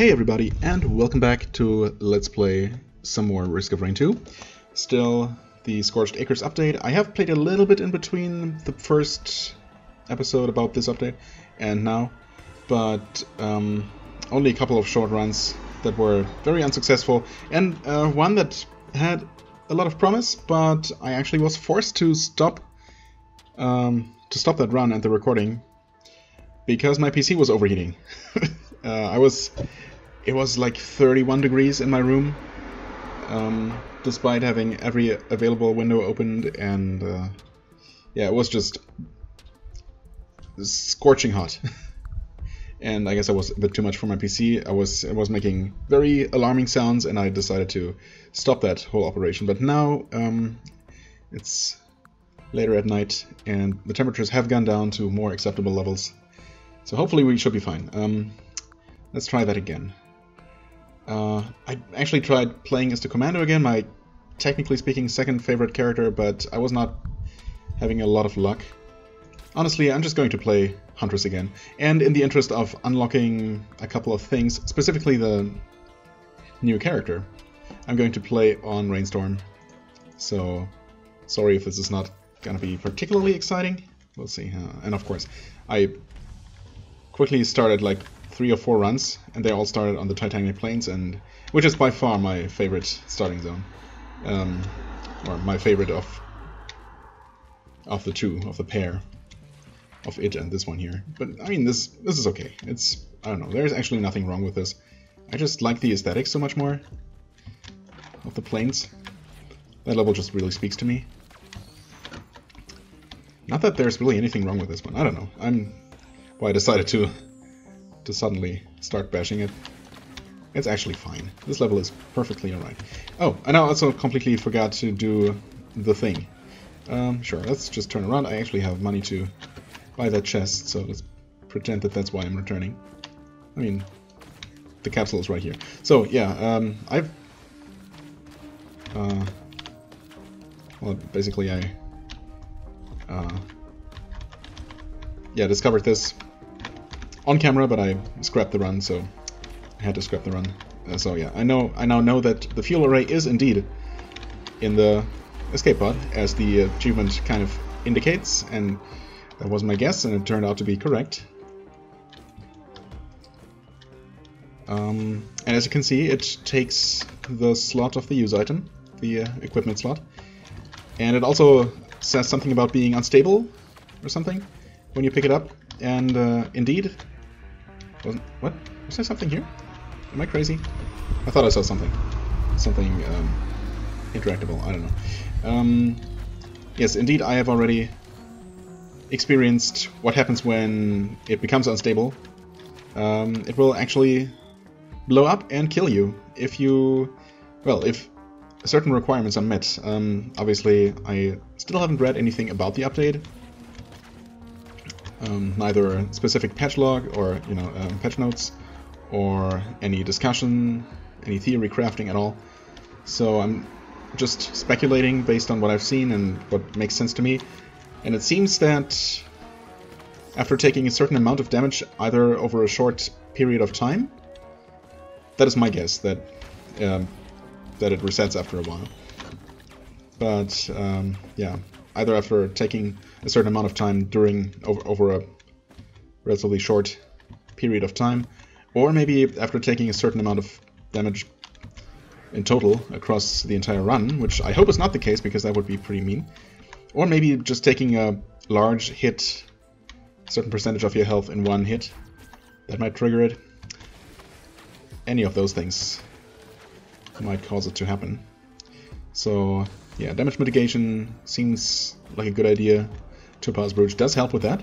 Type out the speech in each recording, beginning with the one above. Hey everybody, and welcome back to Let's Play some more Risk of Rain 2. Still the Scorched Acres update. I have played a little bit in between the first episode about this update and now, but only a couple of short runs that were very unsuccessful, and one that had a lot of promise, but I actually was forced to stop that run and the recording because my PC was overheating. It was like 31 degrees in my room, despite having every available window opened, and yeah, it was just scorching hot. And I guess I was a bit too much for my PC. I was making very alarming sounds, and I decided to stop that whole operation. But now it's later at night, and the temperatures have gone down to more acceptable levels. So hopefully we should be fine. Let's try that again. I actually tried playing as the Commando again, my technically speaking second favorite character, but I was not having a lot of luck. Honestly, I'm just going to play Huntress again. And in the interest of unlocking a couple of things, specifically the new character, I'm going to play on Rainstorm. So, sorry if this is not going to be particularly exciting. We'll see. And of course, I quickly started like 3 or 4 runs, and they all started on the Titanic Plains, and which is by far my favorite starting zone, or my favorite of the two, of the pair, of it and this one here. But I mean, this is okay. It's, I don't know. There's actually nothing wrong with this. I just like the aesthetics so much more of the plains. That level just really speaks to me. Not that there's really anything wrong with this one. I don't know. Well, I decided to suddenly start bashing it. It's actually fine. This level is perfectly alright. Oh, and I also completely forgot to do the thing. Sure, let's just turn around. I actually have money to buy that chest, so let's pretend that that's why I'm returning. I mean, the capsule is right here. So, yeah, I've... well, basically I... yeah, discovered this on camera, but I scrapped the run, so I had to scrap the run. So yeah, I now know that the fuel array is indeed in the escape pod, as the achievement kind of indicates, and that was my guess, and it turned out to be correct. And as you can see, it takes the slot of the use item, the equipment slot, and it also says something about being unstable or something when you pick it up. And indeed, what? Was there something here? Am I crazy? I thought I saw something. Something interactable, I don't know. Yes, indeed, I have already experienced what happens when it becomes unstable. It will actually blow up and kill you if you... Well, if certain requirements are met. Obviously, I still haven't read anything about the update. Neither a specific patch log or, you know, patch notes or any discussion, any theory crafting at all. So I'm just speculating based on what I've seen and what makes sense to me. And it seems that after taking a certain amount of damage, either over a short period of time, that is my guess, that that it resets after a while. But yeah, either after taking a certain amount of time during over a relatively short period of time, or maybe after taking a certain amount of damage in total across the entire run, which I hope is not the case because that would be pretty mean, or maybe just taking a large hit, a certain percentage of your health in one hit, that might trigger it. Any of those things might cause it to happen. So yeah, damage mitigation seems like a good idea. Topaz brooch does help with that.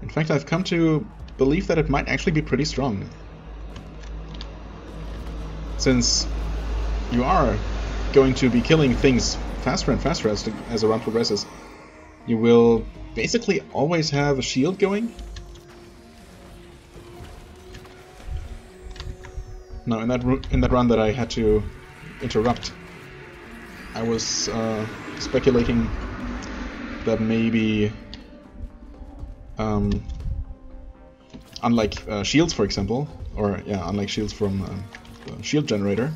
In fact, I've come to believe that it might actually be pretty strong, since you are going to be killing things faster and faster as the run progresses. You will basically always have a shield going. Now, in that run that I had to interrupt, I was speculating that maybe, unlike shields, for example, or yeah, unlike shields from the shield generator,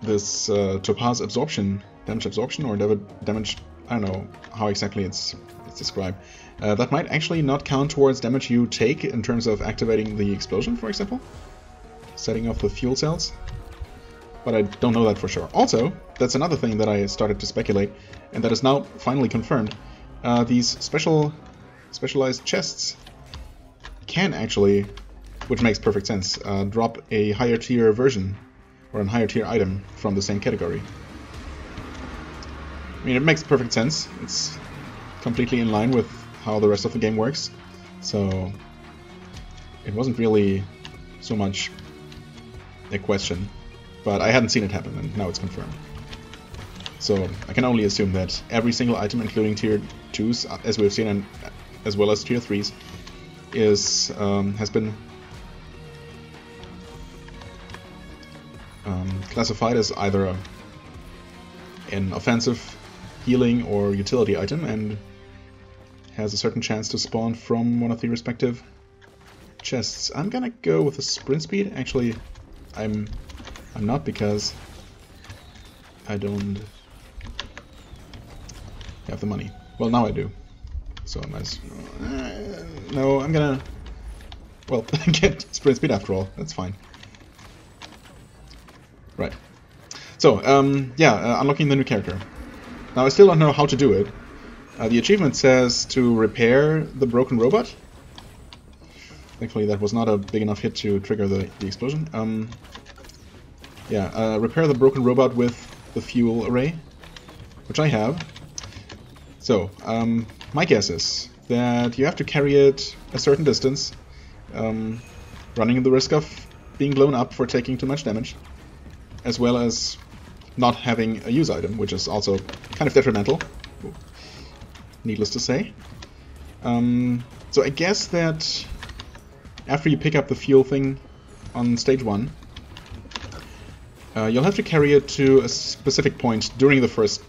this Topaz absorption, damage absorption, or damage, I don't know how exactly it's described, that might actually not count towards damage you take in terms of activating the explosion, for example, setting off the fuel cells, but I don't know that for sure. Also, that's another thing that I started to speculate, and that is now finally confirmed. These specialized chests can actually, which makes perfect sense, drop a higher tier version or a higher tier item from the same category. I mean, it makes perfect sense. It's completely in line with how the rest of the game works, so it wasn't really so much a question, but I hadn't seen it happen, and now it's confirmed. So I can only assume that every single item, including tier 2s, as we've seen, and as well as tier 3s, is has been classified as either an offensive, healing, or utility item, and has a certain chance to spawn from one of the respective chests. I'm gonna go with the sprint speed. Actually, I'm not, because I don't have the money. Well, now I do. So I might as well, no, I'm gonna, well, get sprint speed after all. That's fine. Right. So, yeah, unlocking the new character. Now, I still don't know how to do it. The achievement says to repair the broken robot. Thankfully, that was not a big enough hit to trigger the explosion. Yeah, repair the broken robot with the fuel array, which I have. So, my guess is that you have to carry it a certain distance, running the risk of being blown up for taking too much damage, as well as not having a use item, which is also kind of detrimental, needless to say. So I guess that after you pick up the fuel thing on stage 1, you'll have to carry it to a specific point during the first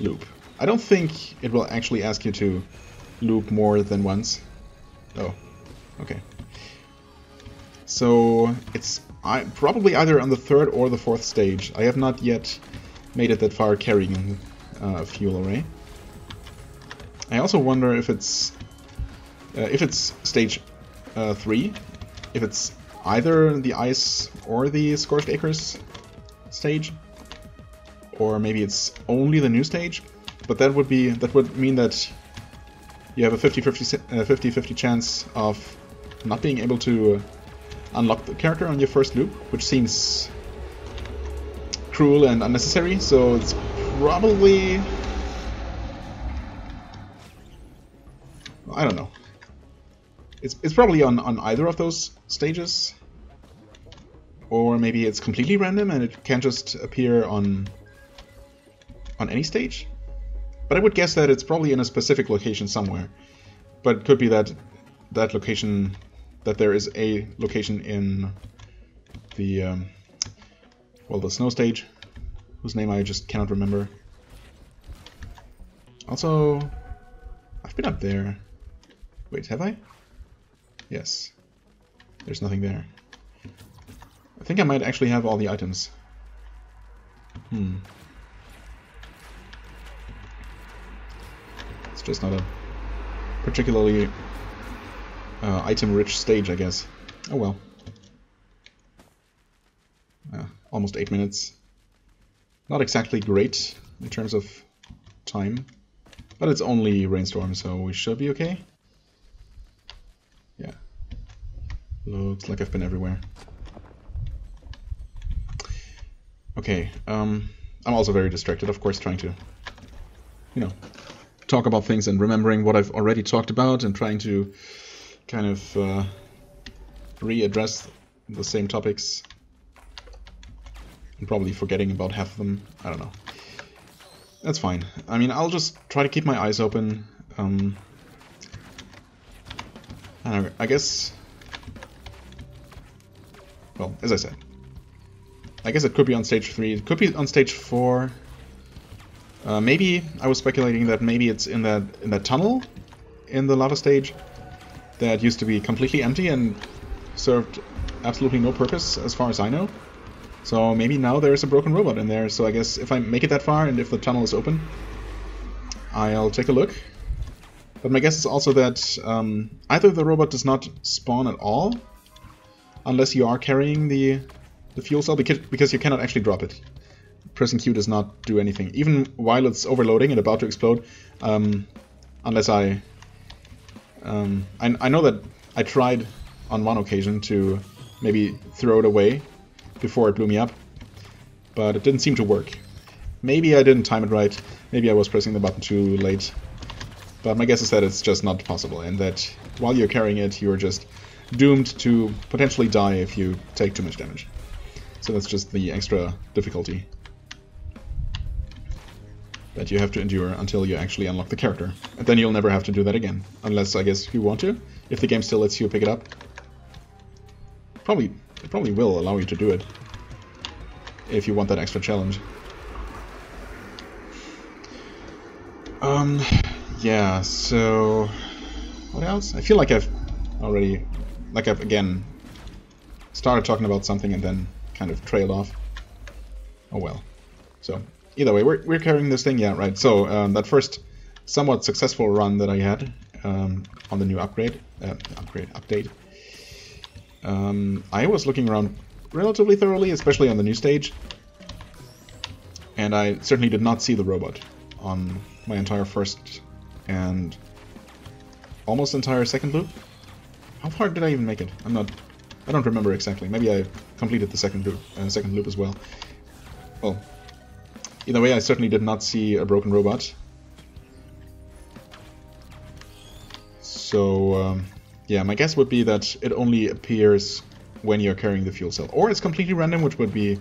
loop. I don't think it will actually ask you to loop more than once. Oh, okay. So it's probably either on the 3rd or the 4th stage. I have not yet made it that far carrying a fuel array. I also wonder if it's stage 3, if it's either the ice or the Scorched Acres stage, or maybe it's only the new stage, but that would mean that you have a 50-50 chance of not being able to unlock the character on your first loop, which seems cruel and unnecessary. So it's probably, I don't know, it's probably on either of those stages, or maybe it's completely random and it can just appear on any stage. But I would guess that it's probably in a specific location somewhere. But it could be that location, that there is a location in the well, the snow stage, whose name I just cannot remember. Also, I've been up there. Wait, have I? Yes. There's nothing there. I think I might actually have all the items. It's just not a particularly item-rich stage, I guess. Oh well. Almost 8 minutes. Not exactly great in terms of time, but it's only Rainstorm, so we should be okay. Yeah. Looks like I've been everywhere. Okay, I'm also very distracted, of course, trying to, you know, talk about things and remembering what I've already talked about and trying to kind of readdress the same topics. I'm probably forgetting about half of them. I don't know. That's fine. I mean, I'll just try to keep my eyes open. I don't know, I guess, well, as I said, I guess it could be on stage 3, it could be on stage 4. Maybe, I was speculating that maybe it's in that tunnel in the lava stage that used to be completely empty and served absolutely no purpose as far as I know. So maybe now there's a broken robot in there, so I guess if I make it that far and if the tunnel is open, I'll take a look. But my guess is also that either the robot does not spawn at all, unless you are carrying the fuel cell, because you cannot actually drop it. Pressing Q does not do anything, even while it's overloading and about to explode, unless I know that I tried on one occasion to maybe throw it away before it blew me up, but it didn't seem to work. Maybe I didn't time it right, maybe I was pressing the button too late, but my guess is that it's just not possible, and that while you're carrying it, you're just doomed to potentially die if you take too much damage. So that's just the extra difficulty that you have to endure until you actually unlock the character. And then you'll never have to do that again. Unless, I guess, you want to, if the game still lets you pick it up. It probably will allow you to do it, if you want that extra challenge. Yeah, so... what else? I feel like I've already... like I've, again, started talking about something and then kind of trailed off. Oh well. So... either way, we're carrying this thing, yeah, right. So that first somewhat successful run that I had on the new update, I was looking around relatively thoroughly, especially on the new stage, and I certainly did not see the robot on my entire first and almost entire second loop. How far did I even make it? I don't remember exactly. Maybe I completed the second loop as well. Well. Either way, I certainly did not see a broken robot. So, yeah, my guess would be that it only appears when you're carrying the fuel cell. Or it's completely random, which would be...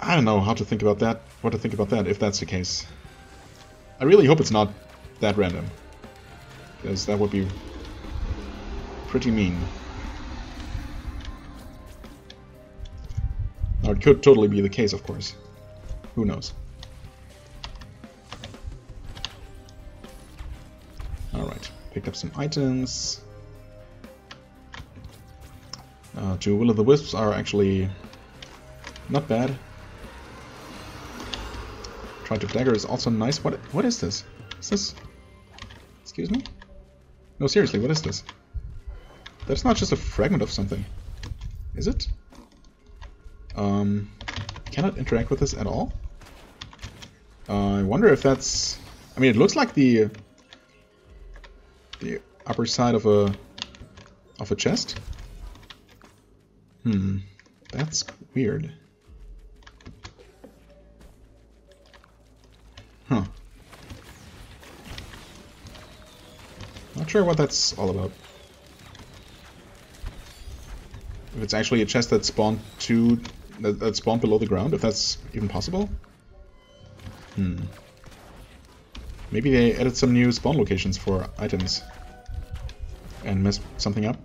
I don't know how to think about that, if that's the case. I really hope it's not that random, because that would be pretty mean. Now, it could totally be the case, of course. Who knows? Alright, picked up some items. Two Will-O-The-Wisps are actually not bad. Trident of Dagger is also nice. What is this? Is this... excuse me? No, seriously, what is this? That's not just a fragment of something. Is it? Cannot interact with this at all? I wonder if that's... I mean, it looks like the upper side of a chest. Hmm, that's weird. Huh. Not sure what that's all about. If it's actually a chest that spawned that spawned below the ground, if that's even possible. Hmm. Maybe they added some new spawn locations for items and messed something up.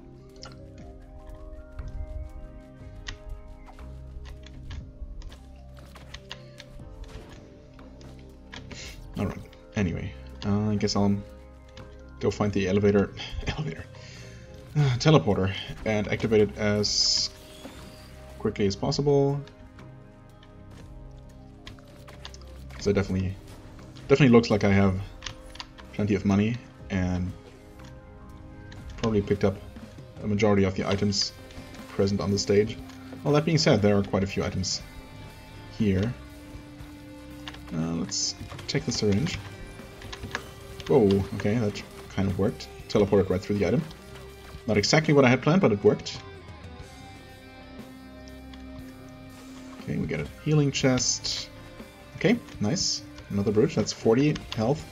Alright, anyway. I guess I'll go find the teleporter and activate it as quickly as possible. So it definitely looks like I have plenty of money and probably picked up a majority of the items present on the stage. Well, that being said, there are quite a few items here. Let's take the syringe. Whoa, okay, that kind of worked. Teleported right through the item. Not exactly what I had planned, but it worked. Okay, we get a healing chest. Okay, nice. Another brooch, that's 40 health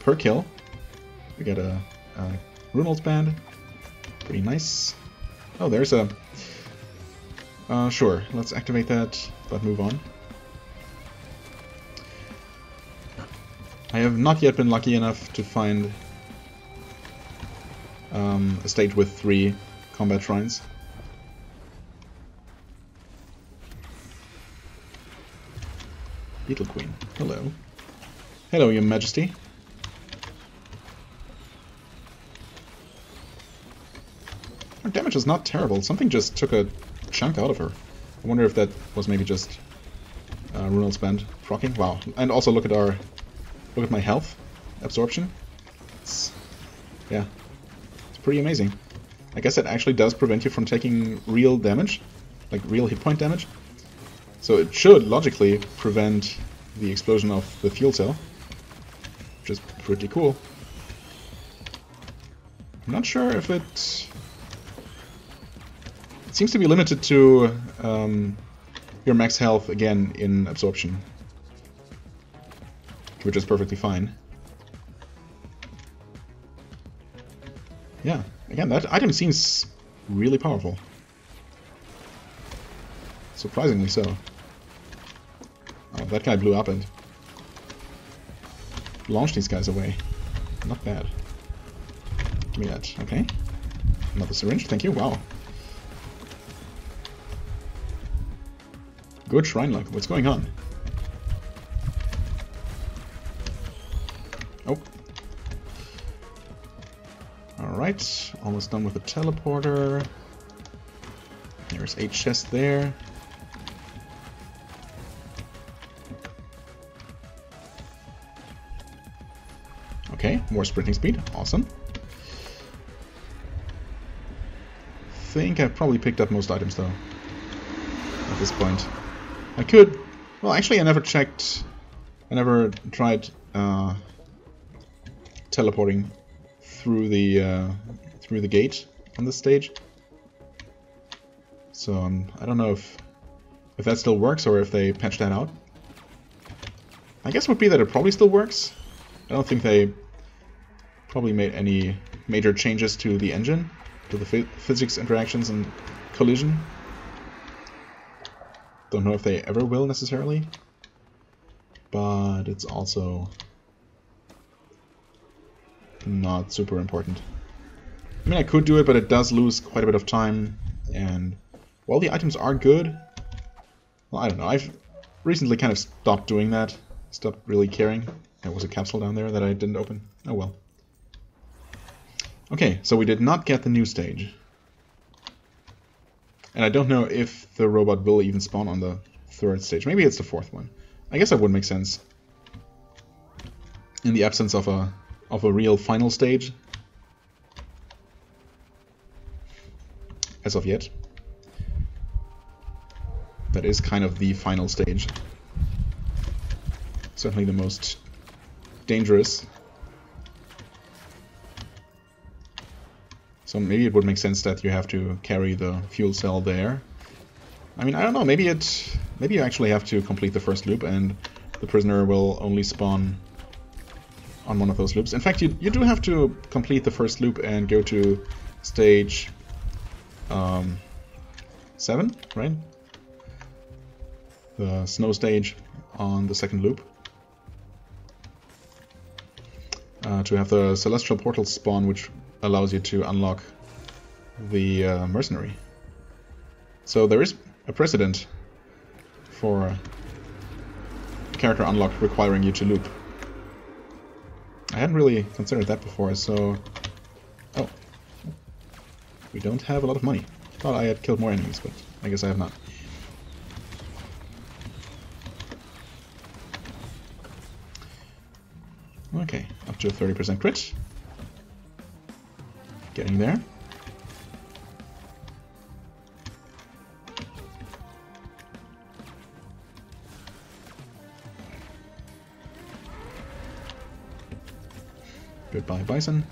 per kill. We get a Runald's Band. Pretty nice. Oh, there's a... sure, let's activate that, but move on. I have not yet been lucky enough to find a stage with 3 combat shrines. Beetle Queen. Hello. Hello, Your Majesty. Her damage is not terrible. Something just took a chunk out of her. I wonder if that was maybe just Runald's Band proccing. Wow. And also look at our... look at my health absorption. It's, yeah. It's pretty amazing. I guess it actually does prevent you from taking real damage. Like real hit point damage. So it should logically prevent the explosion of the fuel cell. Which is pretty cool. I'm not sure if it... it seems to be limited to your max health again in absorption. Which is perfectly fine. Yeah, again, that item seems really powerful. Surprisingly so. Oh, that guy blew up and launched these guys away. Not bad. Give me that. Okay. Another syringe. Thank you. Wow. Good shrine luck. What's going on? Oh. Alright. Almost done with the teleporter. There's a chest there. Okay, more sprinting speed. Awesome. I think I've probably picked up most items, though, at this point. I could... well, actually, I never checked... I never tried teleporting through the gate on this stage. So I don't know if that still works or if they patched that out. My guess would be that it probably still works. I don't think they probably made any major changes to the engine, to the physics interactions and collision. Don't know if they ever will necessarily, but it's also not super important. I mean, I could do it, but it does lose quite a bit of time, and while the items are good, well, I don't know, I've recently kind of stopped doing that, stopped really caring. There was a capsule down there that I didn't open. Oh well. Okay, so we did not get the new stage. And I don't know if the robot will even spawn on the third stage. Maybe it's the fourth one. I guess that would make sense. In the absence of a real final stage. As of yet. That is kind of the final stage. Certainly the most dangerous. So maybe it would make sense that you have to carry the fuel cell there. I mean, I don't know, maybe you actually have to complete the first loop and the prisoner will only spawn on one of those loops. In fact, you do have to complete the first loop and go to stage 7, right? The snow stage on the second loop to have the Celestial Portal spawn, which allows you to unlock the Mercenary. So there is a precedent for a character unlocked requiring you to loop. I hadn't really considered that before, so... oh. We don't have a lot of money. Thought I had killed more enemies, but I guess I have not. Okay, up to a 30% crit. Getting there. Goodbye, Bison.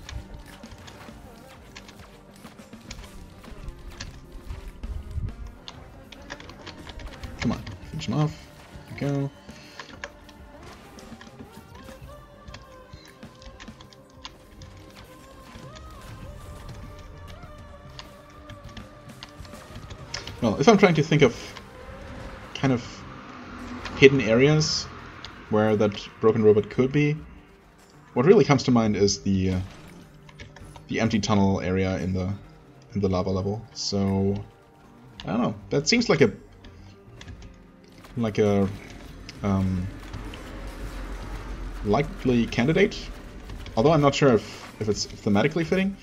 Come on, finish him off. There we go. Well, if I'm trying to think of kind of hidden areas where that broken robot could be, what really comes to mind is the empty tunnel area in the lava level. So I don't know. That seems like a likely candidate. Although I'm not sure if it's thematically fitting.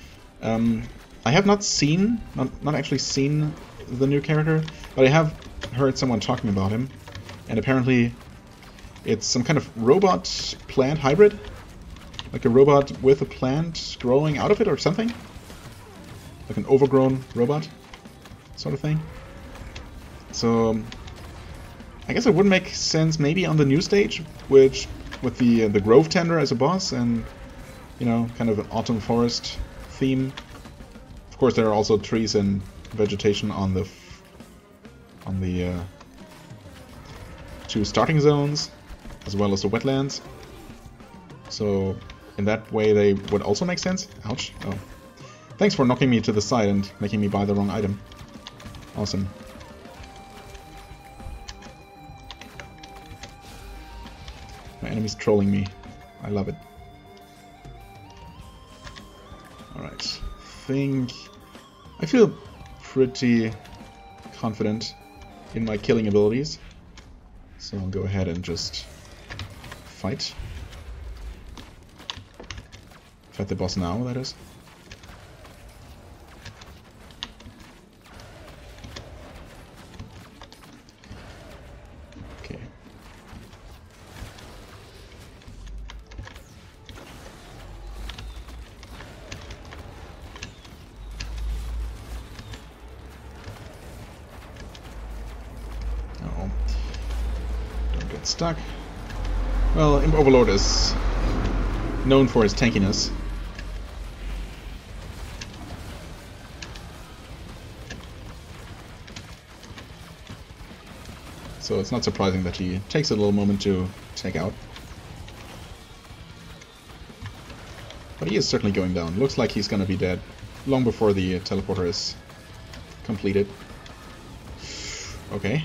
I have not seen, not actually seen the new character, but I have heard someone talking about him, and apparently it's some kind of robot-plant hybrid, like a robot with a plant growing out of it or something, like an overgrown robot sort of thing. So I guess it would make sense maybe on the new stage, which with the Grove Tender as a boss and, you know, kind of an autumn forest theme. Of course, there are also trees and vegetation on the two starting zones, as well as the wetlands. So in that way, they would also make sense. Ouch! Oh, thanks for knocking me to the side and making me buy the wrong item. Awesome. My enemy's trolling me. I love it. All right. I feel pretty confident in my killing abilities, so I'll go ahead and just fight. Fight the boss now, that is. Okay. Uh-oh. Don't get stuck. Well, Imp Overlord is known for his tankiness. So it's not surprising that he takes a little moment to take out. But he is certainly going down. Looks like he's going to be dead long before the teleporter is completed. Okay.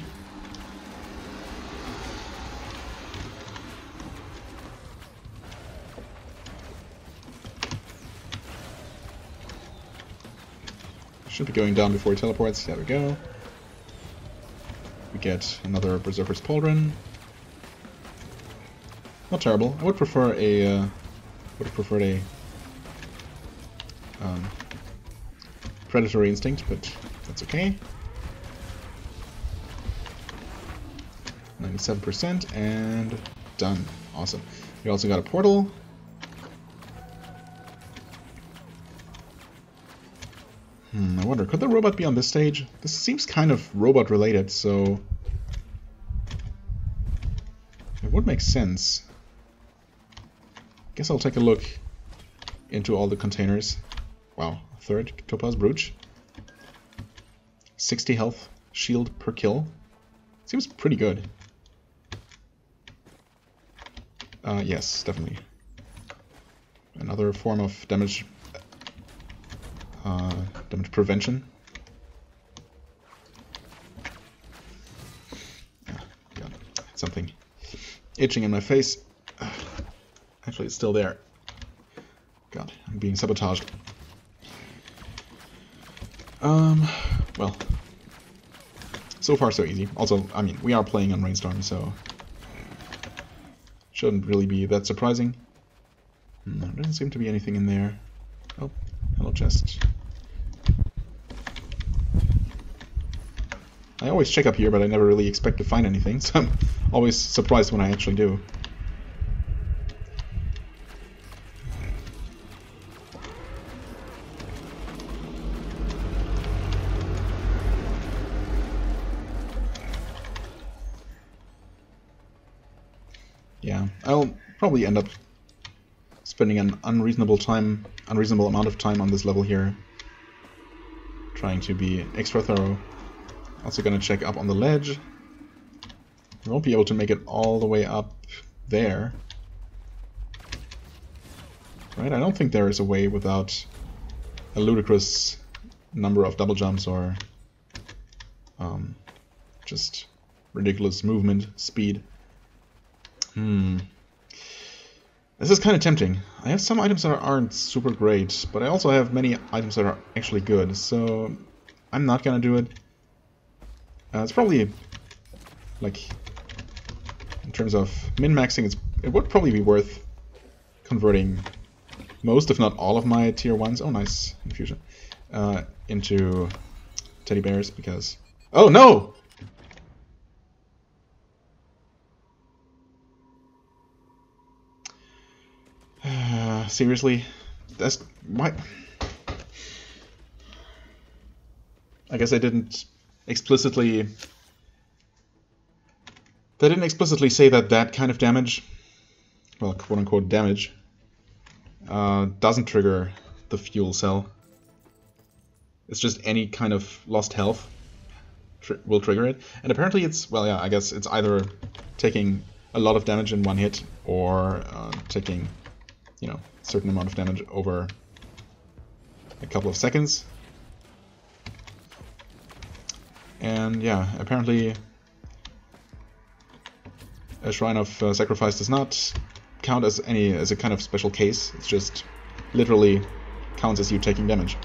Should be going down before he teleports. There we go. Get another Preserver's Pauldron. Not terrible. I would prefer a predatory instinct, but that's okay. 97% and done. Awesome. We also got a portal. I wonder, could the robot be on this stage? This seems kind of robot related, so it would make sense. Guess I'll take a look into all the containers. Wow, third Topaz brooch. 60 health shield per kill. Seems pretty good. Yes, definitely. Another form of damage. Damage prevention. Ah, got something itching in my face. Actually, it's still there. God, I'm being sabotaged. Well, so far so easy. Also, I mean, we are playing on Rainstorm, so shouldn't really be that surprising. No, doesn't seem to be anything in there. Oh, hello chest. I always check up here, but I never really expect to find anything, so I'm always surprised when I actually do. Yeah, I'll probably end up spending an unreasonable amount of time on this level here, trying to be extra thorough. Also gonna check up on the ledge. I won't be able to make it all the way up there. Right? I don't think there is a way without a ludicrous number of double jumps or just ridiculous movement speed. This is kind of tempting. I have some items that aren't super great, but I also have many items that are actually good, so I'm not gonna do it. It's probably, like, in terms of min-maxing, it would probably be worth converting most, if not all, of my tier 1s. Oh, nice. Infusion. into teddy bears because... Oh, no! Seriously? That's... why... I guess I didn't explicitly... They didn't explicitly say that that kind of damage, well, quote-unquote damage, doesn't trigger the fuel cell. It's just any kind of lost health will trigger it. And apparently it's, well, yeah, I guess it's either taking a lot of damage in one hit or taking, you know, a certain amount of damage over a couple of seconds. And yeah, apparently a Shrine of Sacrifice does not count as a kind of special case. It's just literally counts as you taking damage.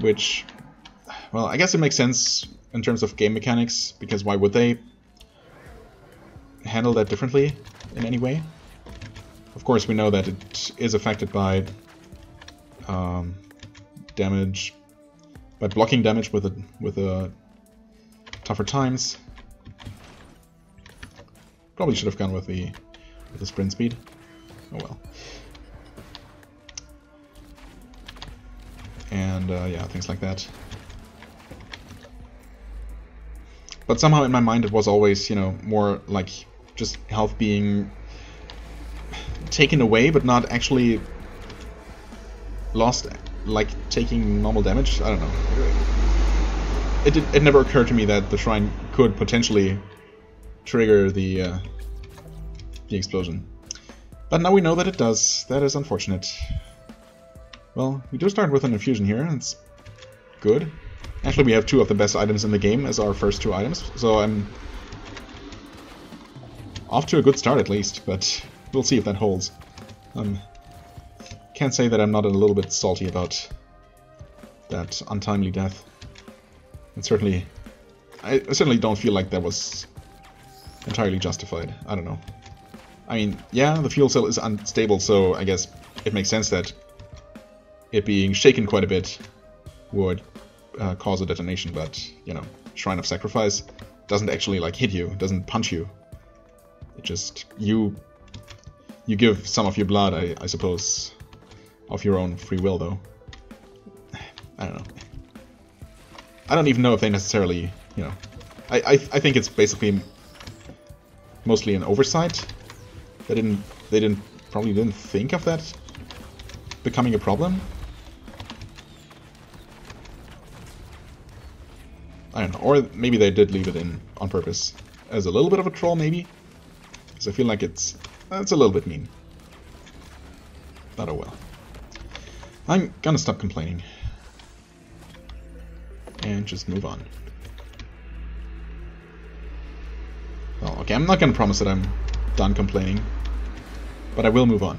Which, well, I guess it makes sense in terms of game mechanics, because why would they handle that differently in any way? Of course, we know that it is affected by damage, by blocking damage with a tougher times. Probably should have gone with the sprint speed. Oh well. And yeah, things like that. But somehow in my mind it was always, you know, more like just health being taken away, but not actually lost, like taking normal damage. I don't know. It never occurred to me that the shrine could potentially trigger the explosion. But now we know that it does. That is unfortunate. Well, we do start with an infusion here. It's good. Actually, we have two of the best items in the game as our first two items, so I'm off to a good start at least, but we'll see if that holds. Can't say that I'm not a little bit salty about that untimely death. And certainly, I certainly don't feel like that was entirely justified. I don't know. I mean, yeah, the fuel cell is unstable, so I guess it makes sense that it being shaken quite a bit would cause a detonation, but, you know, Shrine of Sacrifice doesn't actually, like, hit you, doesn't punch you. It just... you give some of your blood, I suppose, of your own free will, though. I don't know. I don't even know if they necessarily, you know... I think it's basically... mostly an oversight. They probably didn't think of that becoming a problem. I don't know, or maybe they did leave it in on purpose as a little bit of a troll, maybe. Because I feel like it's a little bit mean. But oh well. I'm gonna stop complaining and just move on. Oh, okay, I'm not going to promise that I'm done complaining, but I will move on.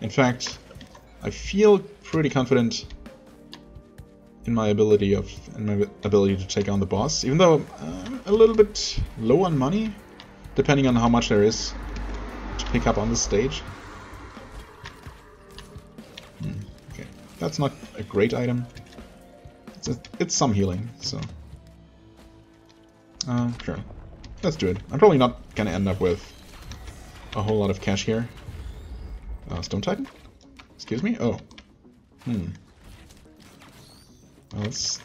In fact, I feel pretty confident in my ability to take on the boss, even though I'm a little bit low on money, depending on how much there is to pick up on this stage. Okay, that's not a great item. It's some healing, so... sure. Let's do it. I'm probably not going to end up with a whole lot of cash here. Stone Titan? Excuse me? Oh. Well, that's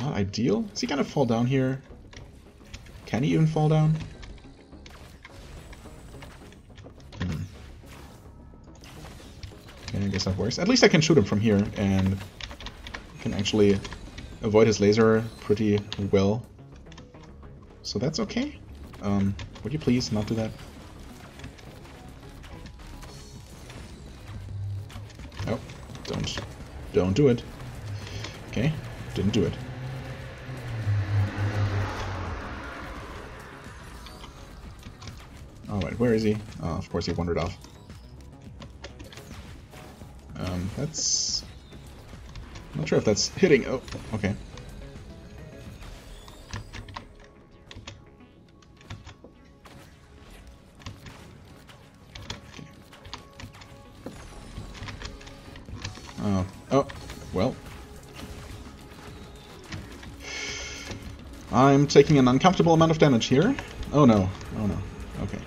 not ideal. Is he going to fall down here? Can he even fall down? Okay, I guess that works. At least I can shoot him from here and can actually avoid his laser pretty well. So that's okay. Would you please not do that? Oh, don't do it. Okay, didn't do it. Alright, where is he? Oh, of course he wandered off. That's... I'm not sure if that's hitting. Oh, okay. I'm taking an uncomfortable amount of damage here. Oh no, oh no, okay.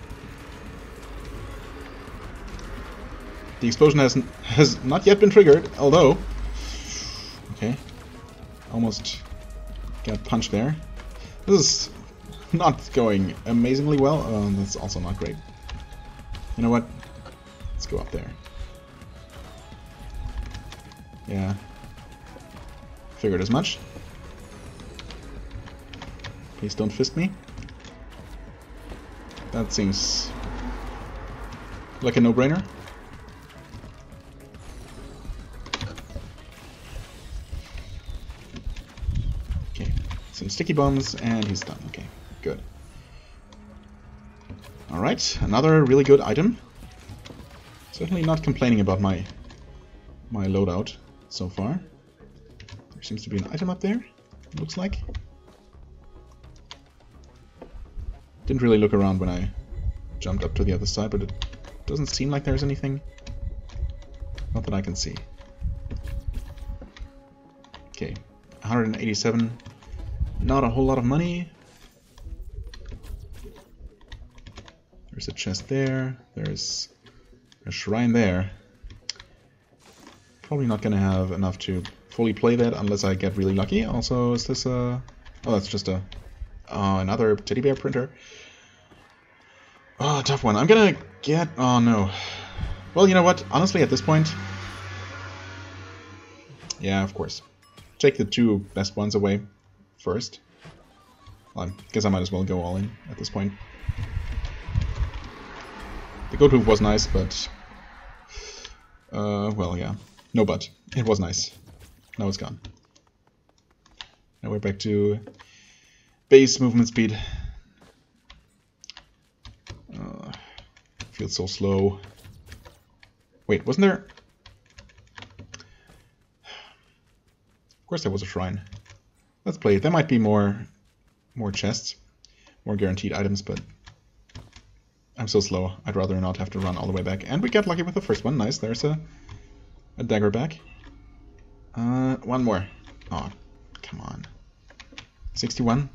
The explosion has not yet been triggered, although... Okay, almost got punched there. This is not going amazingly well. That's also not great. You know what? Let's go up there. Yeah. Figured as much. Please don't fist me. That seems like a no-brainer. Okay, some sticky bombs, and he's done. Okay, good. Alright, another really good item. Certainly not complaining about my loadout so far. There seems to be an item up there, it looks like. Didn't really look around when I jumped up to the other side, but it doesn't seem like there's anything. Not that I can see. Okay, 187. Not a whole lot of money. There's a chest there. There's a shrine there. Probably not gonna have enough to fully play that unless I get really lucky. Also, is this a... Oh, that's just a... another teddy bear printer. Oh, tough one. I'm gonna get... Oh, no. Well, you know what? Honestly, at this point... Yeah, of course. Take the two best ones away first. Well, I guess I might as well go all in at this point. The goat hoof was nice, but... well, yeah. No but. It was nice. Now it's gone. Now we're back to... base movement speed. Feels so slow. Wait, wasn't there... Of course there was a shrine. Let's play it. There might be more chests. More guaranteed items, but... I'm so slow. I'd rather not have to run all the way back. And we got lucky with the first one. Nice, there's a dagger back. One more. Oh, come on. 61.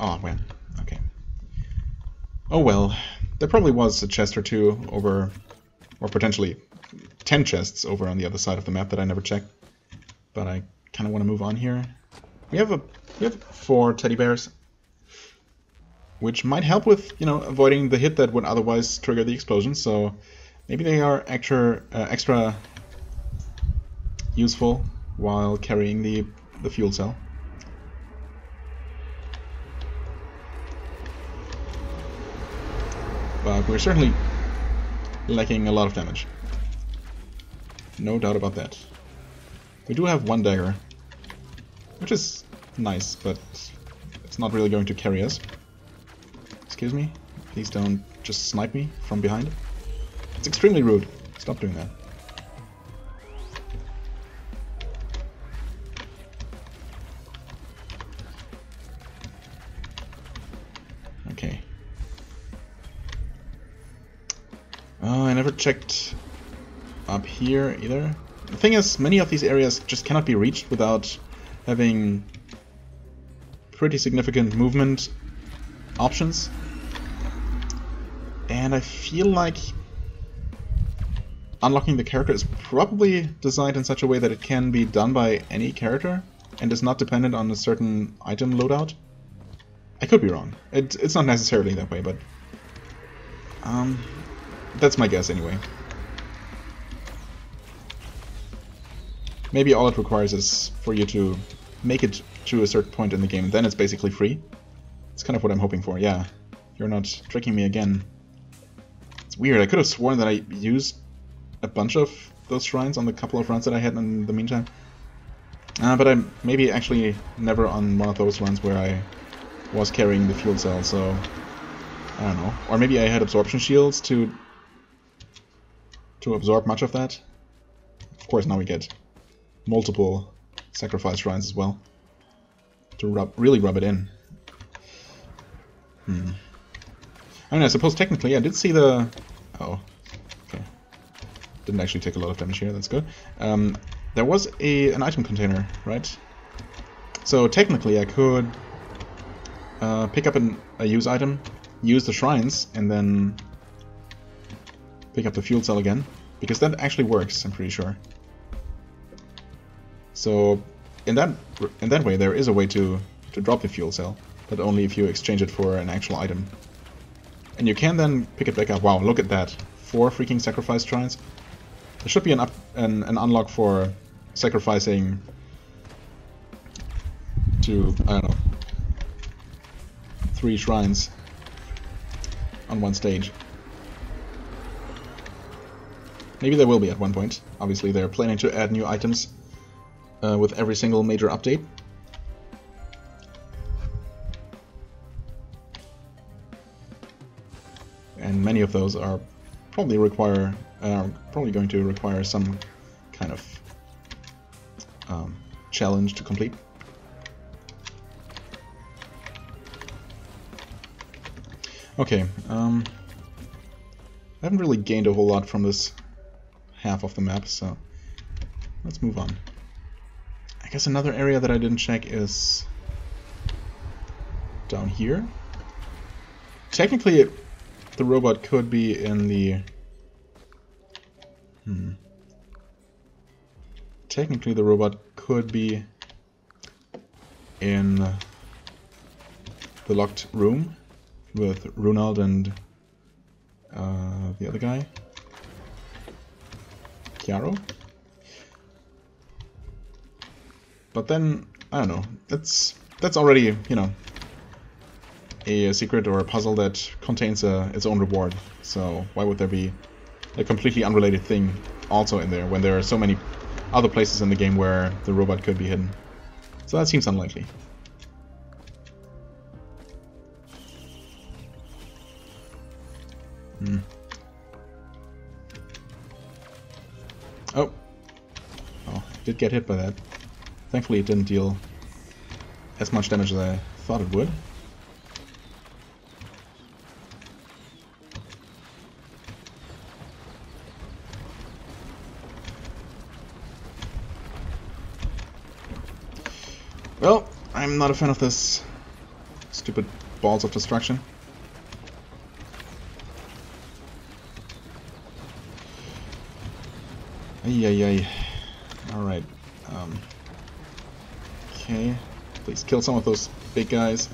Oh, well, okay. Oh, well. There probably was a chest or two over, or potentially 10 chests over on the other side of the map that I never checked. But I kind of want to move on here. We have 4 teddy bears, which might help with, you know, avoiding the hit that would otherwise trigger the explosion. So maybe they are extra useful while carrying the fuel cell. But we're certainly lacking a lot of damage. No doubt about that. We do have one dagger, which is nice, but it's not really going to carry us. Excuse me, please don't just snipe me from behind. It's extremely rude. Stop doing that. Okay. I never checked up here either. The thing is, many of these areas just cannot be reached without having pretty significant movement options. And I feel like unlocking the character is probably designed in such a way that it can be done by any character and is not dependent on a certain item loadout. I could be wrong. It's not necessarily that way, but that's my guess anyway. Maybe all it requires is for you to make it to a certain point in the game, and then it's basically free. It's kind of what I'm hoping for, yeah. You're not tricking me again. It's weird, I could have sworn that I used a bunch of those shrines on the couple of runs that I had in the meantime. But I'm maybe actually never on one of those runs where I was carrying the fuel cell, so... I don't know. Or maybe I had absorption shields to absorb much of that. Of course, now we get multiple sacrifice shrines as well. To really rub it in. I mean, I suppose technically I did see the... Oh. Didn't actually take a lot of damage here, that's good. There was an item container, right? So technically I could pick up a use item, use the shrines, and then pick up the fuel cell again, because that actually works, I'm pretty sure. So in that way there is a way to drop the fuel cell, but only if you exchange it for an actual item. And you can then pick it back up. Wow, look at that. 4 freaking sacrifice shrines. There should be an unlock for sacrificing to, I don't know, 3 shrines on one stage. Maybe there will be at one point. Obviously they're planning to add new items with every single major update. And many of those are probably going to require some kind of challenge to complete. Okay, I haven't really gained a whole lot from this half of the map, so let's move on. I guess another area that I didn't check is down here. Technically, the robot could be in the... Technically, the robot could be in the locked room with Runald and the other guy, Chiaro. But then, I don't know, that's already, you know, a secret or a puzzle that contains its own reward, so why would there be a completely unrelated thing also in there when there are so many other places in the game where the robot could be hidden? So that seems unlikely. Oh, I did get hit by that. Thankfully it didn't deal as much damage as I thought it would. Well, I'm not a fan of this stupid balls of destruction. Ay. Alright. Okay. Please kill some of those big guys.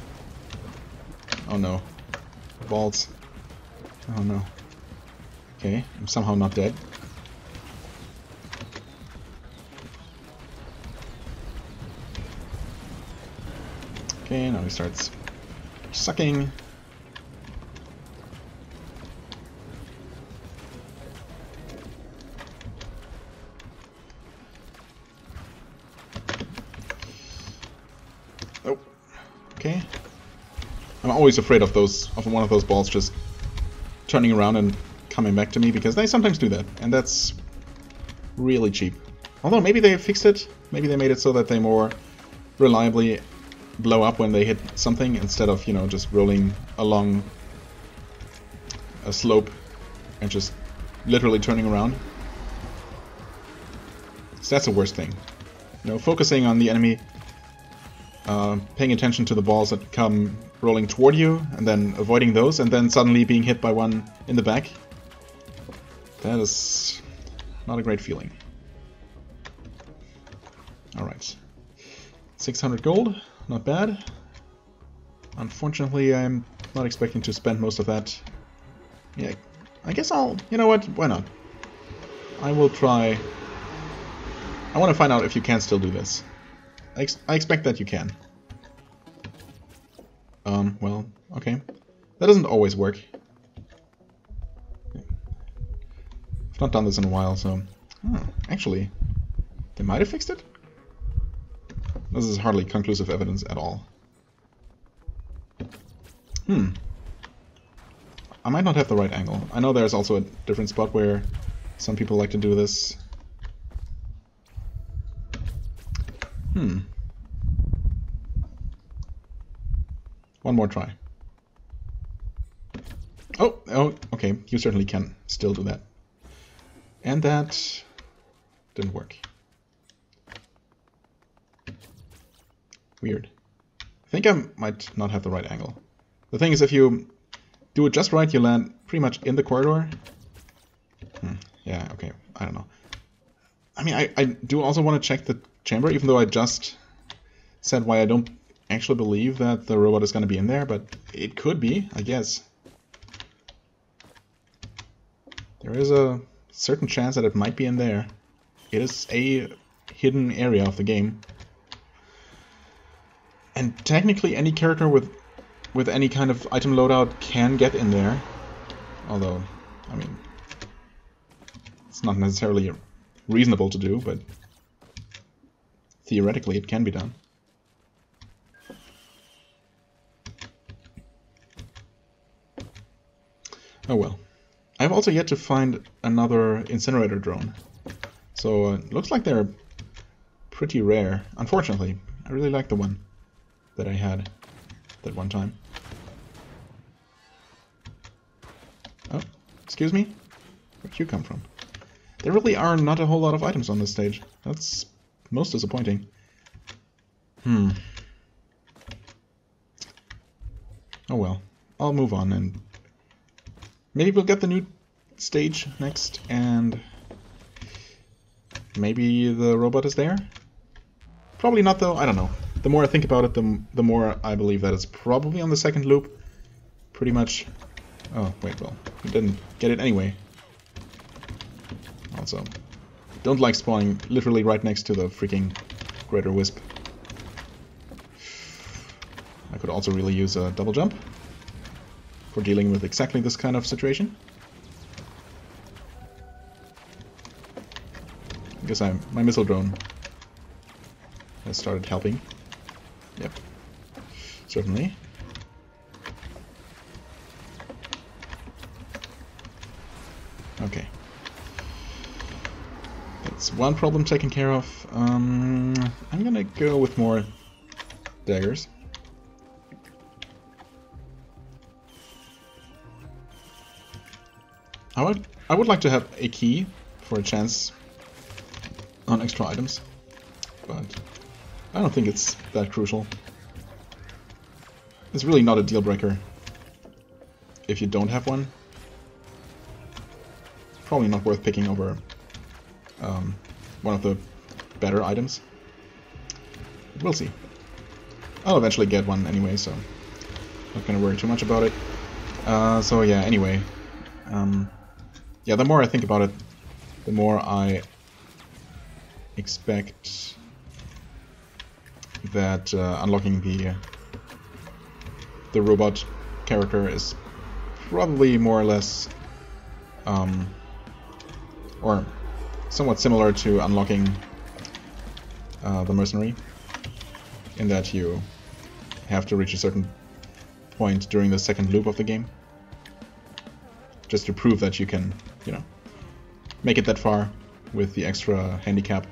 Oh no. Balls. Oh no. Okay, I'm somehow not dead. Okay, now he starts sucking. Oh, okay. I'm always afraid of one of those balls just turning around and coming back to me, because they sometimes do that, and that's really cheap. Although maybe they fixed it, maybe they made it so that they more reliably blow up when they hit something, instead of, you know, just rolling along a slope and just literally turning around. So that's the worst thing. You know, focusing on the enemy, paying attention to the balls that come rolling toward you, and then avoiding those, and then suddenly being hit by one in the back. That is not a great feeling. Alright. 600 gold. Not bad. Unfortunately, I'm not expecting to spend most of that. Yeah, I guess I'll... You know what? Why not? I will try... I want to find out if you can still do this. I expect that you can. Well, okay. That doesn't always work. I've not done this in a while, so... Oh, actually, they might have fixed it? This is hardly conclusive evidence at all. I might not have the right angle. I know there's also a different spot where some people like to do this. One more try. Oh, okay. You certainly can still do that. And that didn't work. Weird. I think I might not have the right angle. The thing is, if you do it just right, you land pretty much in the corridor. Yeah, okay, I don't know. I mean, I do also want to check the chamber, even though I just said why I don't actually believe that the robot is going to be in there, but it could be, I guess. There is a certain chance that it might be in there. It is a hidden area of the game. And technically any character with any kind of item loadout can get in there. Although, I mean, it's not necessarily reasonable to do, but theoretically it can be done. Oh well. I've also yet to find another incinerator drone. So it looks like they're pretty rare, unfortunately. I really like the one that I had that one time. Oh, excuse me? Where'd you come from? There really are not a whole lot of items on this stage. That's most disappointing. Oh well. I'll move on and maybe we'll get the new stage next and maybe the robot is there? Probably not though, I don't know. The more I think about it, the more I believe that it's probably on the second loop. Pretty much... Oh, wait, well, we didn't get it anyway. Also, don't like spawning literally right next to the freaking Greater Wisp. I could also really use a double jump for dealing with exactly this kind of situation. I guess my missile drone has started helping. Yep, certainly. Okay. That's one problem taken care of. I'm gonna go with more daggers. I would like to have a key for a chance on extra items, but I don't think it's that crucial. It's really not a deal breaker if you don't have one. Probably not worth picking over one of the better items. We'll see. I'll eventually get one anyway, so not gonna worry too much about it. So yeah, anyway. Yeah, the more I think about it, the more I expect that unlocking the robot character is probably more or less, or somewhat similar to unlocking the mercenary, in that you have to reach a certain point during the second loop of the game, just to prove that you can, you know, make it that far with the extra handicap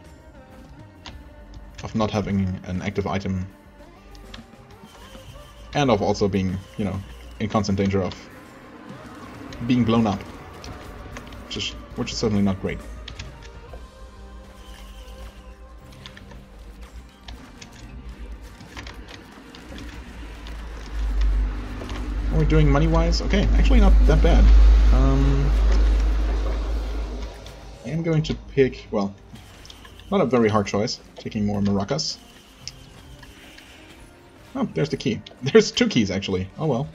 of not having an active item and of also being, you know, in constant danger of being blown up, which is certainly not great. What are we doing money-wise? Okay, actually not that bad. I am going to pick, well, not a very hard choice, taking more maracas. Oh, there's the key. There's two keys, actually. Oh, well.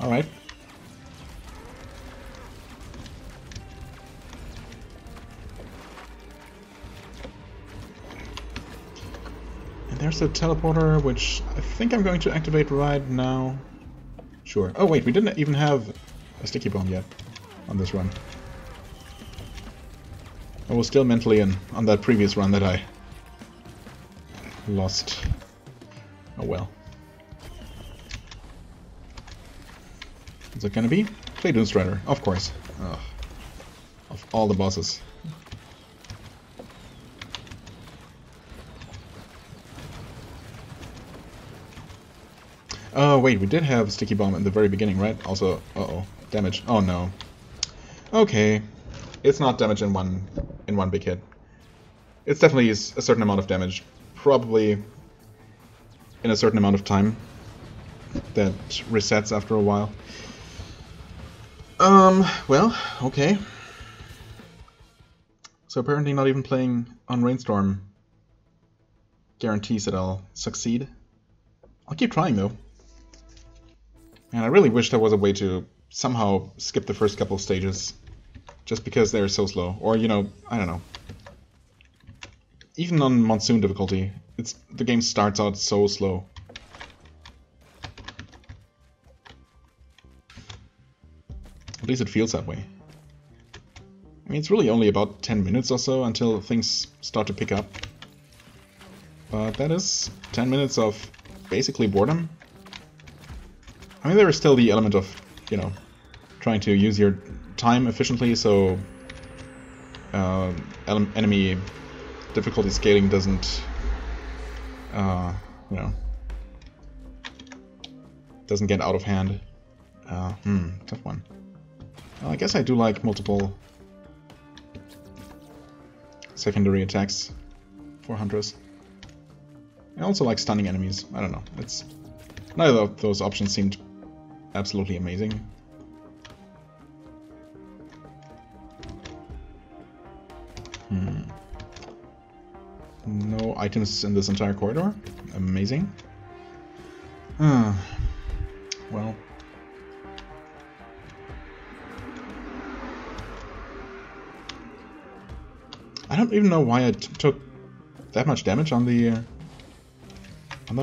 Alright. And there's the teleporter, which I think I'm going to activate right now. Sure. Oh, wait, we didn't even have a sticky bomb yet on this run. I was still mentally in on that previous run that I lost. Oh well. What's it gonna be? Claydon Strider, of course. Ugh. Of all the bosses. Oh wait, we did have Sticky Bomb in the very beginning, right? Also, uh-oh, damage. Oh no. Okay. It's not damage in one big hit. It's definitely a certain amount of damage. Probably in a certain amount of time that resets after a while. Well, okay. So apparently not even playing on Rainstorm guarantees that I'll succeed. I'll keep trying, though. And I really wish there was a way to somehow skip the first couple of stages, just because they're so slow. Or, you know, I don't know. Even on Monsoon difficulty, it's the game starts out so slow. At least it feels that way. I mean, it's really only about 10 minutes or so until things start to pick up. But that is 10 minutes of basically boredom. I mean, there is still the element of, you know, trying to use your time efficiently, so enemy difficulty scaling doesn't, you know, doesn't get out of hand. Tough one. Well, I guess I do like multiple secondary attacks for Huntress. I also like stunning enemies. I don't know. It's neither of those options seemed absolutely amazing. No items in this entire corridor. Amazing. Well. I don't even know why I took that much damage on the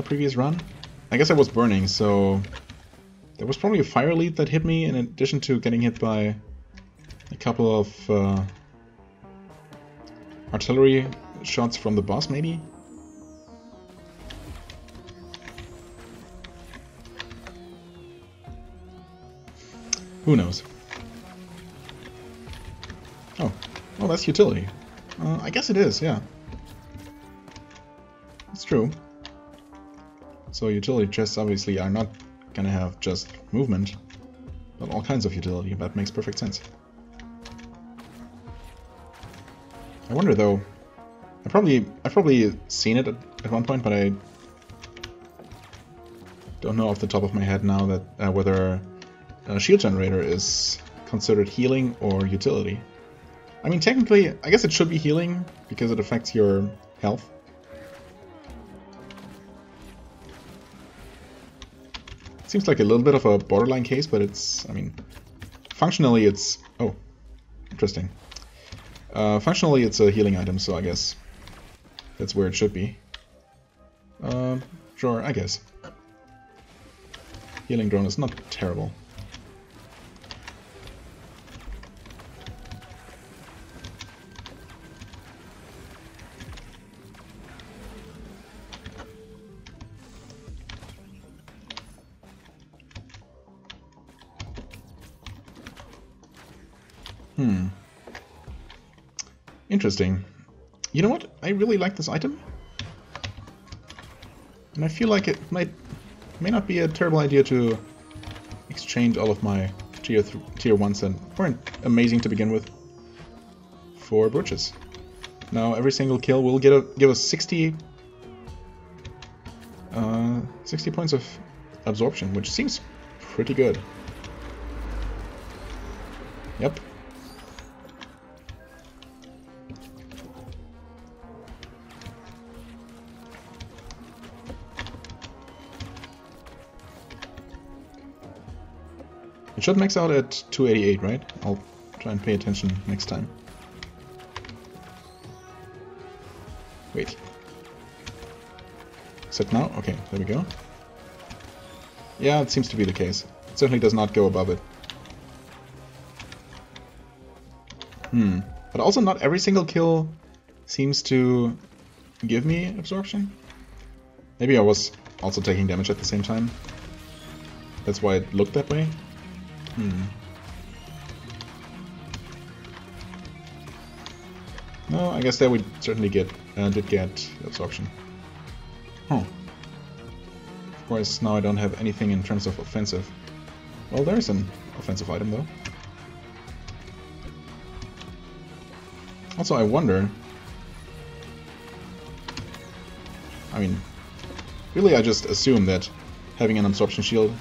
previous run. I guess I was burning, so there was probably a fire lead that hit me in addition to getting hit by a couple of artillery shots from the boss, maybe? Who knows? Oh, well, that's utility. I guess it is, yeah. It's true. So utility chests obviously are not gonna have just movement, but all kinds of utility. That makes perfect sense. I wonder though, I've probably seen it at one point, but I don't know off the top of my head now that whether a shield generator is considered healing or utility. I mean, technically, I guess it should be healing, because it affects your health. Seems like a little bit of a borderline case, but it's, I mean, functionally it's... Oh, interesting. Functionally it's a healing item, so I guess that's where it should be. Sure, I guess. Healing drone is not terrible. Interesting. You know what? I really like this item. And I feel like it may not be a terrible idea to exchange all of my tier 1s that weren't amazing to begin with for brooches. Now every single kill will give us 60 points of absorption, which seems pretty good. Yep. It should max out at 288, right? I'll try and pay attention next time. Wait. Is it now? Okay, there we go. Yeah, it seems to be the case. It certainly does not go above it. But also not every single kill seems to give me absorption. Maybe I was also taking damage at the same time. That's why it looked that way. No, I guess there we certainly did get absorption. Oh. Of course, now I don't have anything in terms of offensive. Well, there is an offensive item, though. Also, I wonder... I mean, Really, I just assume that having an absorption shield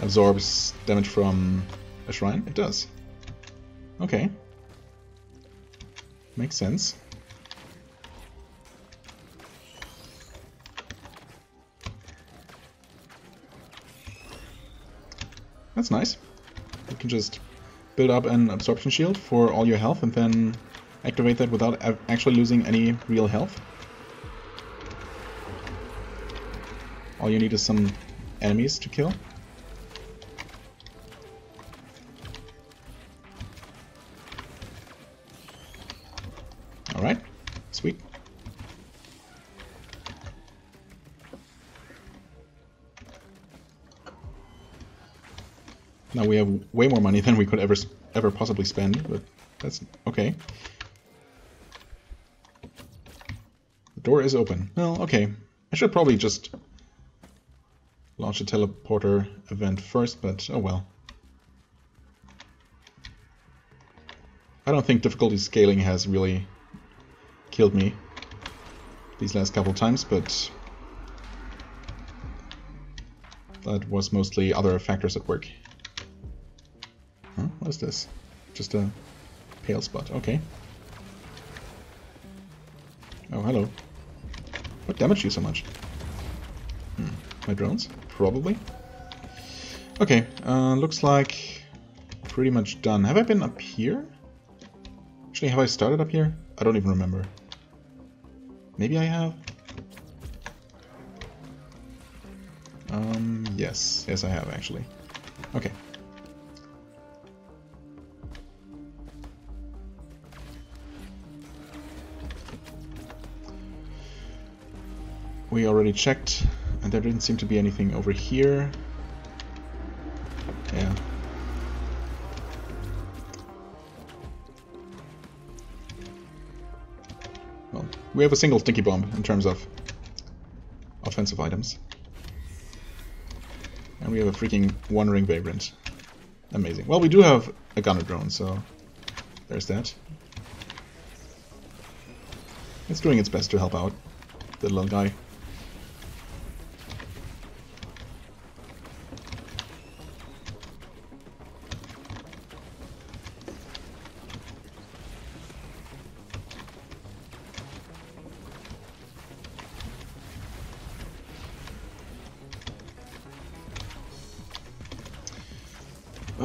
absorbs damage from a shrine. It does. Okay. Makes sense. That's nice. You can just build up an absorption shield for all your health and then activate that without actually losing any real health. All you need is some enemies to kill. Alright, sweet. Now we have way more money than we could ever possibly spend, but that's okay. The door is open. Well, okay. I should probably just launch a teleporter event first, but oh well. I don't think difficulty scaling has really killed me these last couple times, but that was mostly other factors at work. Huh? What is this? Just a pale spot. Okay. Oh, hello. What damaged you so much? Hmm. My drones? Probably. Okay, looks like pretty much done. Have I been up here? Actually, have I started up here? I don't even remember. Maybe I have? Yes. Yes, I have, actually. Okay. We already checked, and there didn't seem to be anything over here. Yeah. Well, we have a single sticky bomb in terms of offensive items. And we have a freaking wandering vagrant. Amazing. Well, we do have a gunner drone, so there's that. It's doing its best to help out the little guy.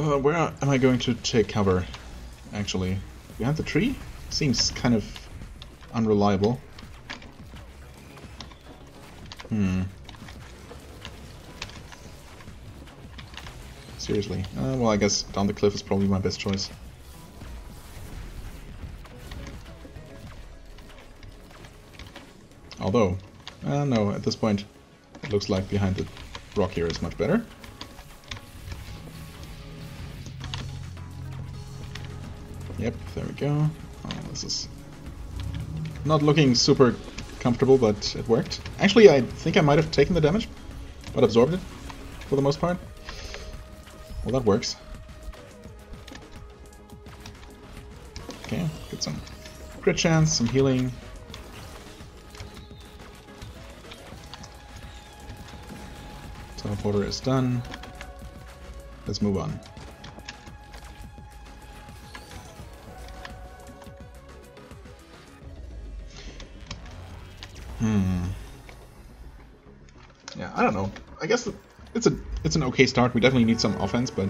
Where am I going to take cover, actually? Behind the tree? Seems kind of unreliable. Hmm. Seriously. Well, I guess down the cliff is probably my best choice. Although, no, at this point, it looks like behind the rock here is much better. Yep, there we go. Oh, this is not looking super comfortable, but it worked. Actually, I think I might have taken the damage, but absorbed it for the most part. Well, that works. Okay, get some crit chance, some healing. Teleporter is done. Let's move on. Yeah, I don't know. I guess it's an okay start. We definitely need some offense, but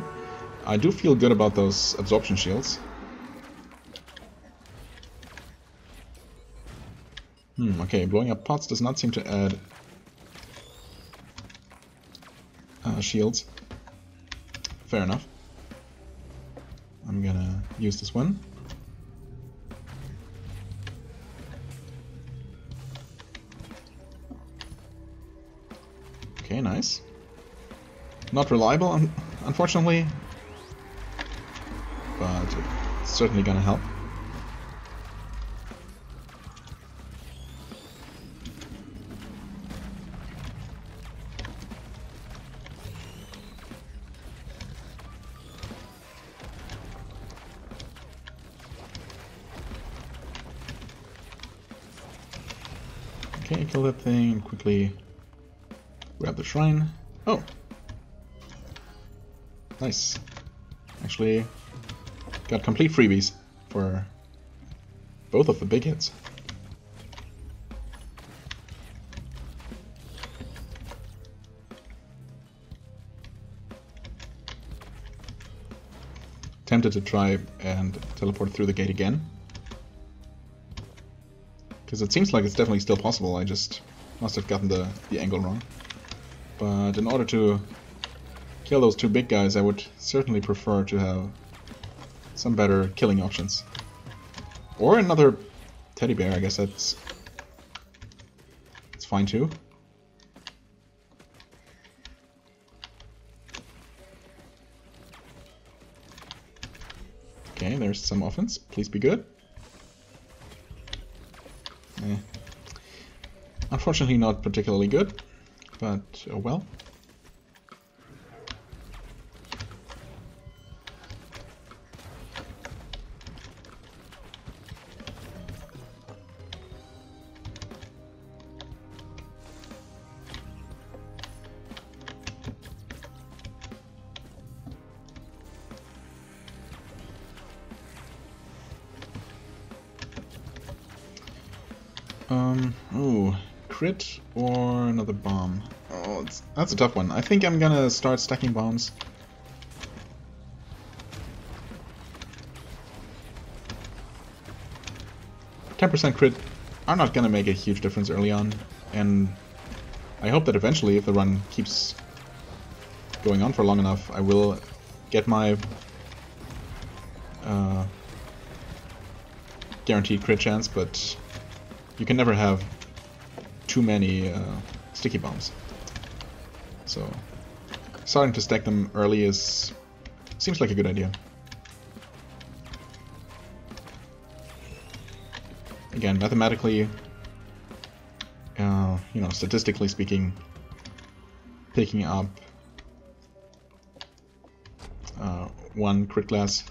I do feel good about those absorption shields. Okay, blowing up pots does not seem to add shields. Fair enough. I'm gonna use this one. Okay, nice. Not reliable, unfortunately, but it's certainly gonna help. Okay, kill that thing and quickly Grab the shrine. Oh! Nice. Actually, got complete freebies for both of the big hits. Tempted to try and teleport through the gate again. Because it seems like it's definitely still possible, I just must have gotten the angle wrong. But in order to kill those two big guys, I would certainly prefer to have some better killing options. Or another teddy bear, I guess that's fine too. Okay, there's some offense. Please be good. Eh. Unfortunately not particularly good, but oh well. Ooh, crit or another bomb? Oh, that's a tough one. I think I'm gonna start stacking bombs. A 10% crit are not gonna make a huge difference early on, and I hope that eventually, if the run keeps going on for long enough, I will get my guaranteed crit chance, but you can never have too many sticky bombs. So starting to stack them early seems like a good idea. Again, mathematically, you know, statistically speaking, picking up one crit glass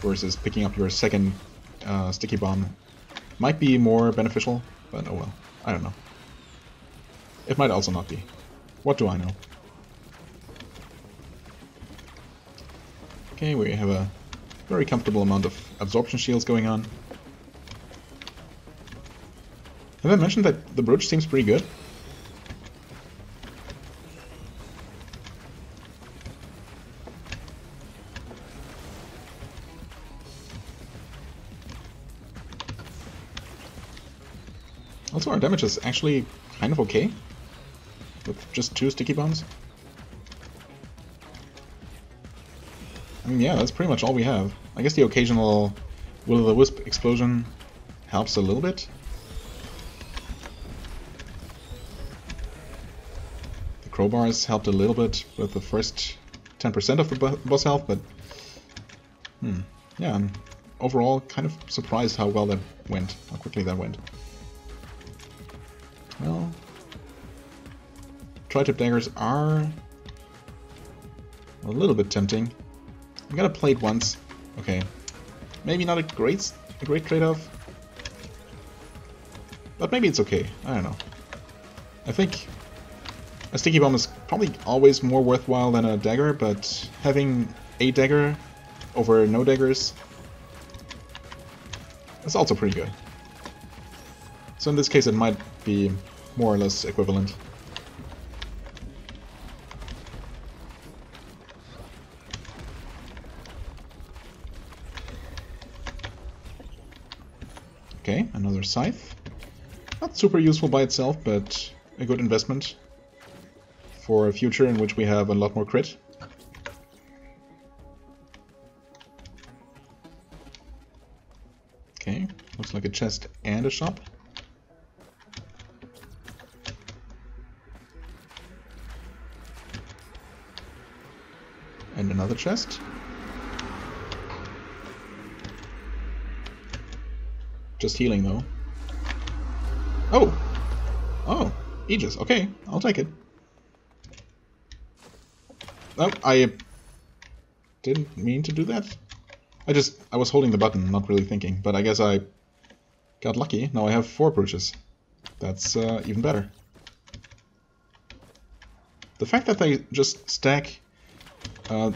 versus picking up your second sticky bomb might be more beneficial, but oh well. I don't know. It might also not be. What do I know? Okay, we have a very comfortable amount of absorption shields going on. Have I mentioned that the brooch seems pretty good? Also, our damage is actually kind of okay with just two sticky bombs. I mean, yeah, that's pretty much all we have. I guess the occasional Will-O-The-Wisp explosion helps a little bit. The crowbars helped a little bit with the first 10% of the boss health, but yeah, I'm overall kind of surprised how well that went, how quickly that went. Well, tri-tip daggers are a little bit tempting. I'm gonna play it once. Okay, maybe not a great trade-off, but maybe it's okay. I don't know. I think a sticky bomb is probably always more worthwhile than a dagger, but having a dagger over no daggers is also pretty good. So in this case, it might be more or less equivalent. Okay, another scythe. Not super useful by itself, but a good investment for a future in which we have a lot more crit. Okay, looks like a chest and a shop. And another chest. Just healing though. Oh, Aegis. Okay, I'll take it. Oh, I didn't mean to do that. I was holding the button, not really thinking, but I guess I got lucky. Now I have four brooches. That's even better. The fact that they just stack, that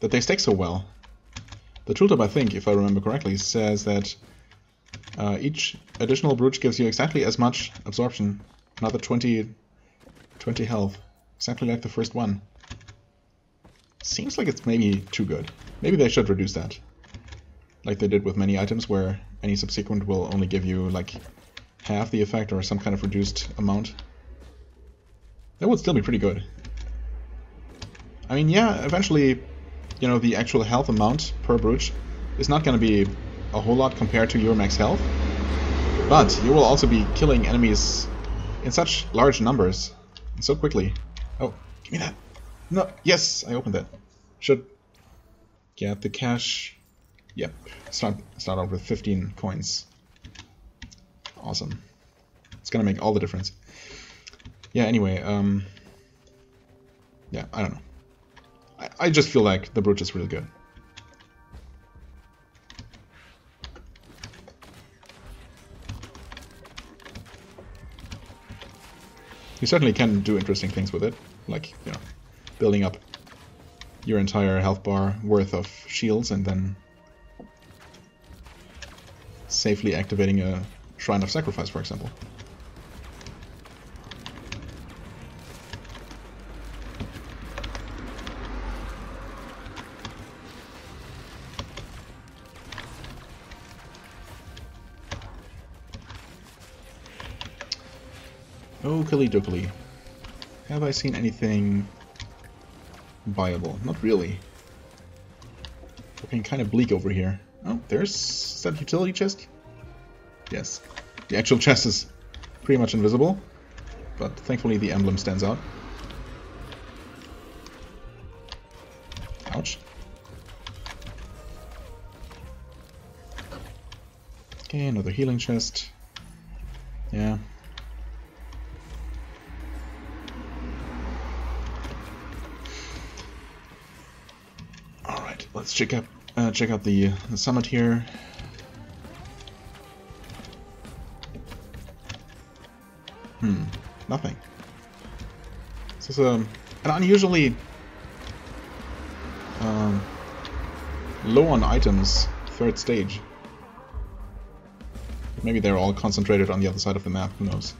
they stack so well. The tooltip, I think, if I remember correctly, says that each additional brooch gives you exactly as much absorption, another 20 health, exactly like the first one. Seems like it's maybe too good. Maybe they should reduce that, like they did with many items, where any subsequent will only give you like half the effect or some kind of reduced amount. That would still be pretty good. I mean, yeah, eventually, you know, the actual health amount per brooch is not going to be a whole lot compared to your max health, but you will also be killing enemies in such large numbers and so quickly. Oh, give me that. No, yes, I opened that. Should get the cash. Yep, start off with 15 coins. Awesome. It's going to make all the difference. Yeah, anyway, yeah, I don't know. I just feel like the brooch is really good. You certainly can do interesting things with it, like, you know, building up your entire health bar worth of shields and then safely activating a Shrine of Sacrifice, for example. Oakley dokley. Have I seen anything viable? Not really. Looking kind of bleak over here. Oh, there's that utility chest? Yes. The actual chest is pretty much invisible, but thankfully the emblem stands out. Ouch. Okay, another healing chest. Yeah. Let's check out the summit here. Nothing. This is an unusually low on items third stage. Maybe they're all concentrated on the other side of the map. Who knows?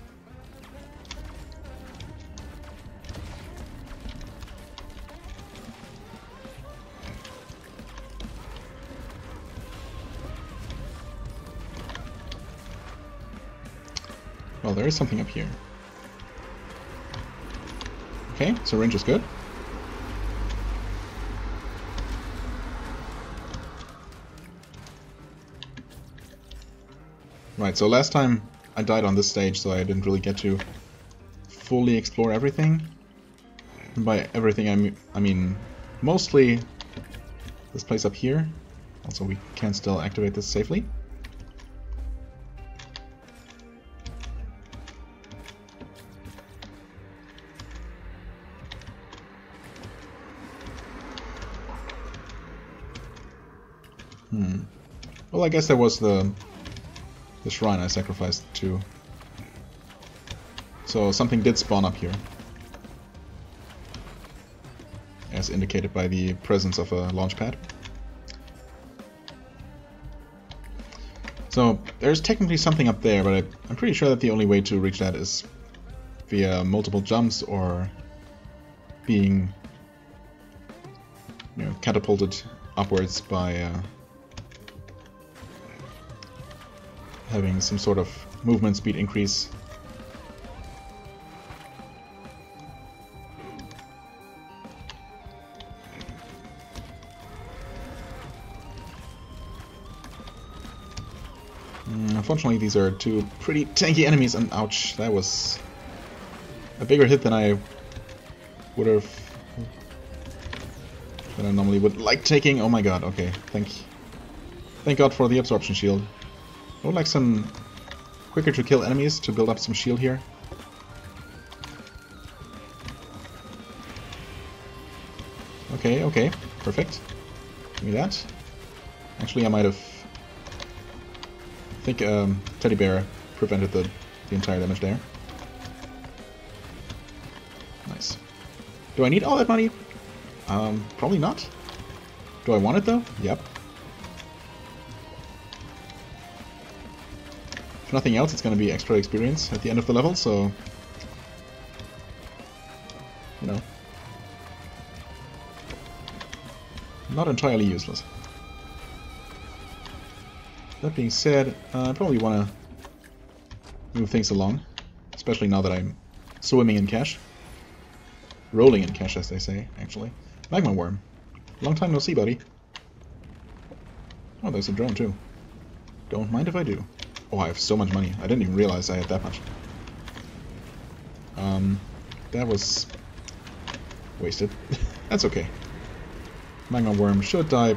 There is something up here. Okay, so range is good. Right, so last time I died on this stage, so I didn't really get to fully explore everything. And by everything, I mean mostly this place up here. Also, we can still activate this safely. Well, I guess that was the shrine I sacrificed to. So something did spawn up here, as indicated by the presence of a launch pad. So there's technically something up there, but I'm pretty sure that the only way to reach that is via multiple jumps or being, you know, catapulted upwards by having some sort of movement speed increase. Unfortunately, these are two pretty tanky enemies, and ouch, that was a bigger hit than I would have, that I normally would like taking. Oh my god, okay. Thank god for the absorption shield. I would like some quicker to kill enemies to build up some shield here. Okay, okay. Perfect. Give me that. Actually, I think Teddy Bear prevented the the entire damage there. Nice. Do I need all that money? Probably not. Do I want it though? Yep. If nothing else, it's going to be extra experience at the end of the level, so... you know. Not entirely useless. That being said, I probably want to move things along, especially now that I'm swimming in cash. Rolling in cash, as they say, actually. Magma worm. Long time no see, buddy. Oh, there's a drone, too. Don't mind if I do. Oh, I have so much money. I didn't even realize I had that much. That was... wasted. That's okay. Magma worm should die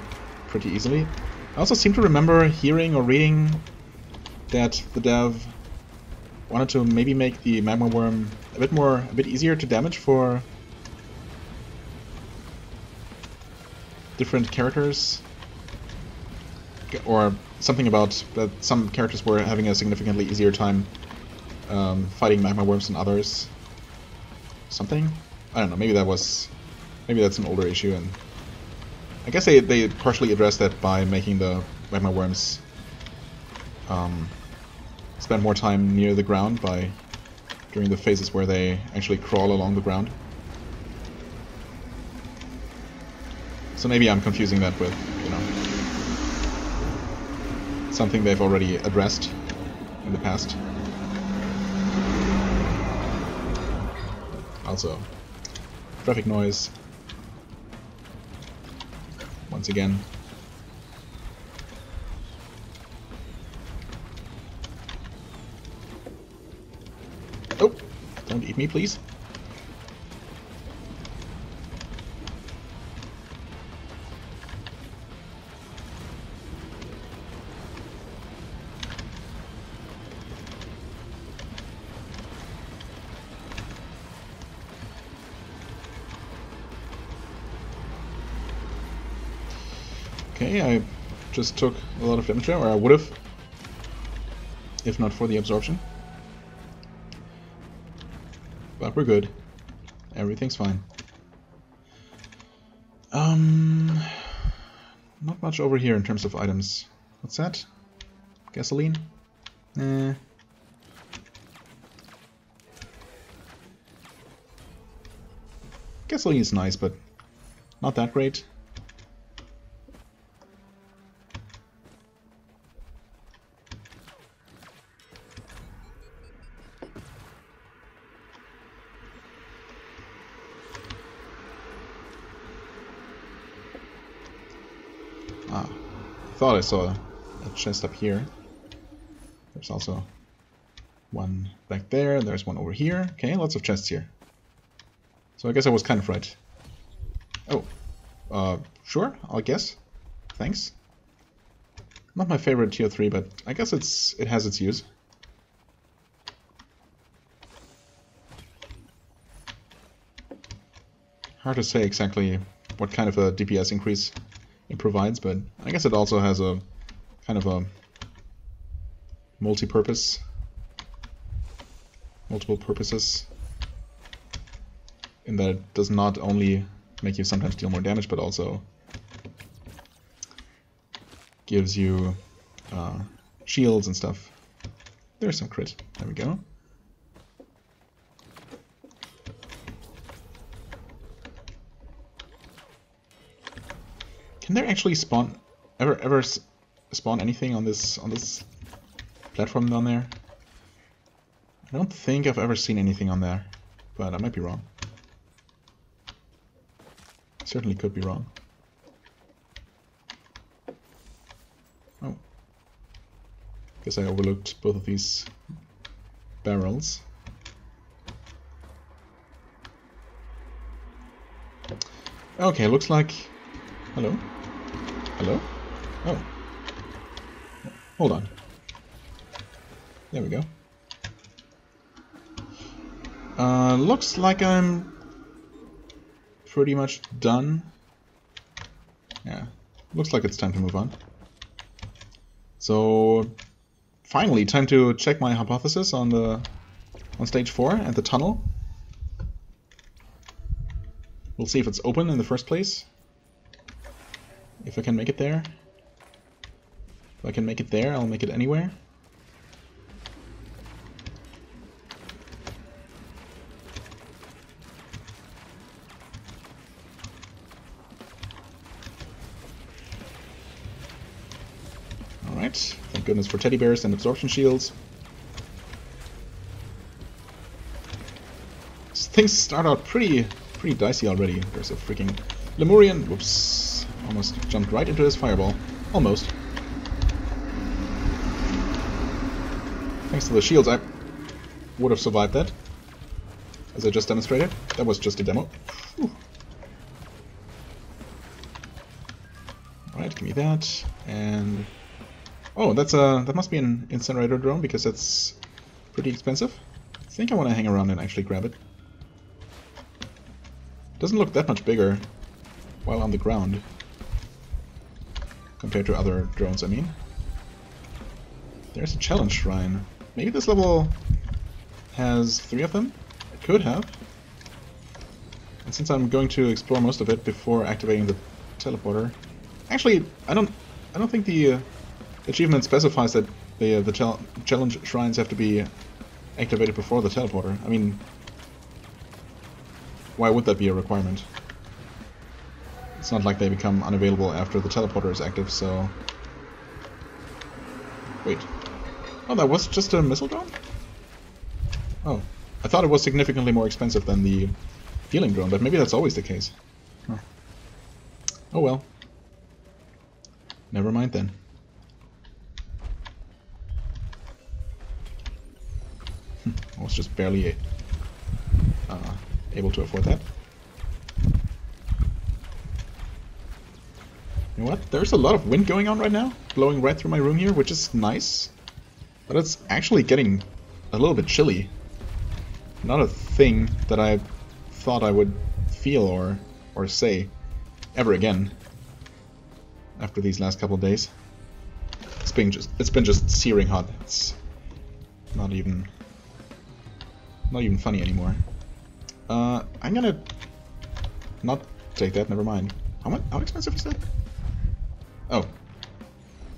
pretty easily. I also seem to remember hearing or reading that the dev wanted to maybe make the magma worm a bit easier to damage for different characters, or something about that. Some characters were having a significantly easier time fighting magma worms than others. Something, I don't know. Maybe that's an older issue, and I guess they partially addressed that by making the magma worms spend more time near the ground by during the phases where they actually crawl along the ground. So maybe I'm confusing that with, you know, something they've already addressed in the past. Also, traffic noise. Once again. Oh, don't eat me, please. I just took a lot of damage there, or I would have, if not for the absorption. But we're good. Everything's fine. Not much over here in terms of items. What's that? Gasoline? Eh. Gasoline is nice, but not that great. I saw a chest up here. There's also one back there. There's one over here. Okay, lots of chests here. So I guess I was kind of right. Oh, sure, I'll guess. Thanks. Not my favorite tier 3, but I guess it has its use. Hard to say exactly what kind of a DPS increase it provides, but I guess it also has a kind of a multiple purposes in that it does not only make you sometimes deal more damage, but also gives you shields and stuff. There's some crit. There we go. Can there actually spawn ever spawn anything on this platform down there? I don't think I've ever seen anything on there, but I might be wrong. I certainly could be wrong. Oh, guess I overlooked both of these barrels. Okay, looks like. Hello. Hello? Oh. Hold on. There we go. Looks like I'm pretty much done. Yeah. Looks like it's time to move on. So, Finally, time to check my hypothesis on the stage 4 at the tunnel. We'll see if it's open in the first place. If I can make it there. If I can make it there, I'll make it anywhere. Alright, thank goodness for teddy bears and absorption shields. Things start out pretty dicey already. There's a freaking Lemurian. Whoops. Almost jumped right into his fireball. Almost. Thanks to the shields, I would have survived that. As I just demonstrated. That was just a demo. Alright, give me that. And... oh, that's a... that must be an incinerator drone, because that's pretty expensive. I think I want to hang around and actually grab it. Doesn't look that much bigger while on the ground compared to other drones, I mean. There's a challenge shrine. Maybe this level has 3 of them? It could have. And since I'm going to explore most of it before activating the teleporter... actually, I don't think the achievement specifies that the challenge shrines have to be activated before the teleporter. I mean... why would that be a requirement? It's not like they become unavailable after the teleporter is active, so... wait. Oh, that was just a missile drone? Oh. I thought it was significantly more expensive than the healing drone, but maybe that's always the case. Huh. Oh well. Never mind then. I was just barely able to afford that. You know what? There's a lot of wind going on right now, blowing right through my room here, which is nice. But it's actually getting a little bit chilly. Not a thing that I thought I would feel or say ever again after these last couple of days. It's been just searing hot. It's not even funny anymore. I'm gonna not take that. Never mind. How much? How expensive is that? Oh,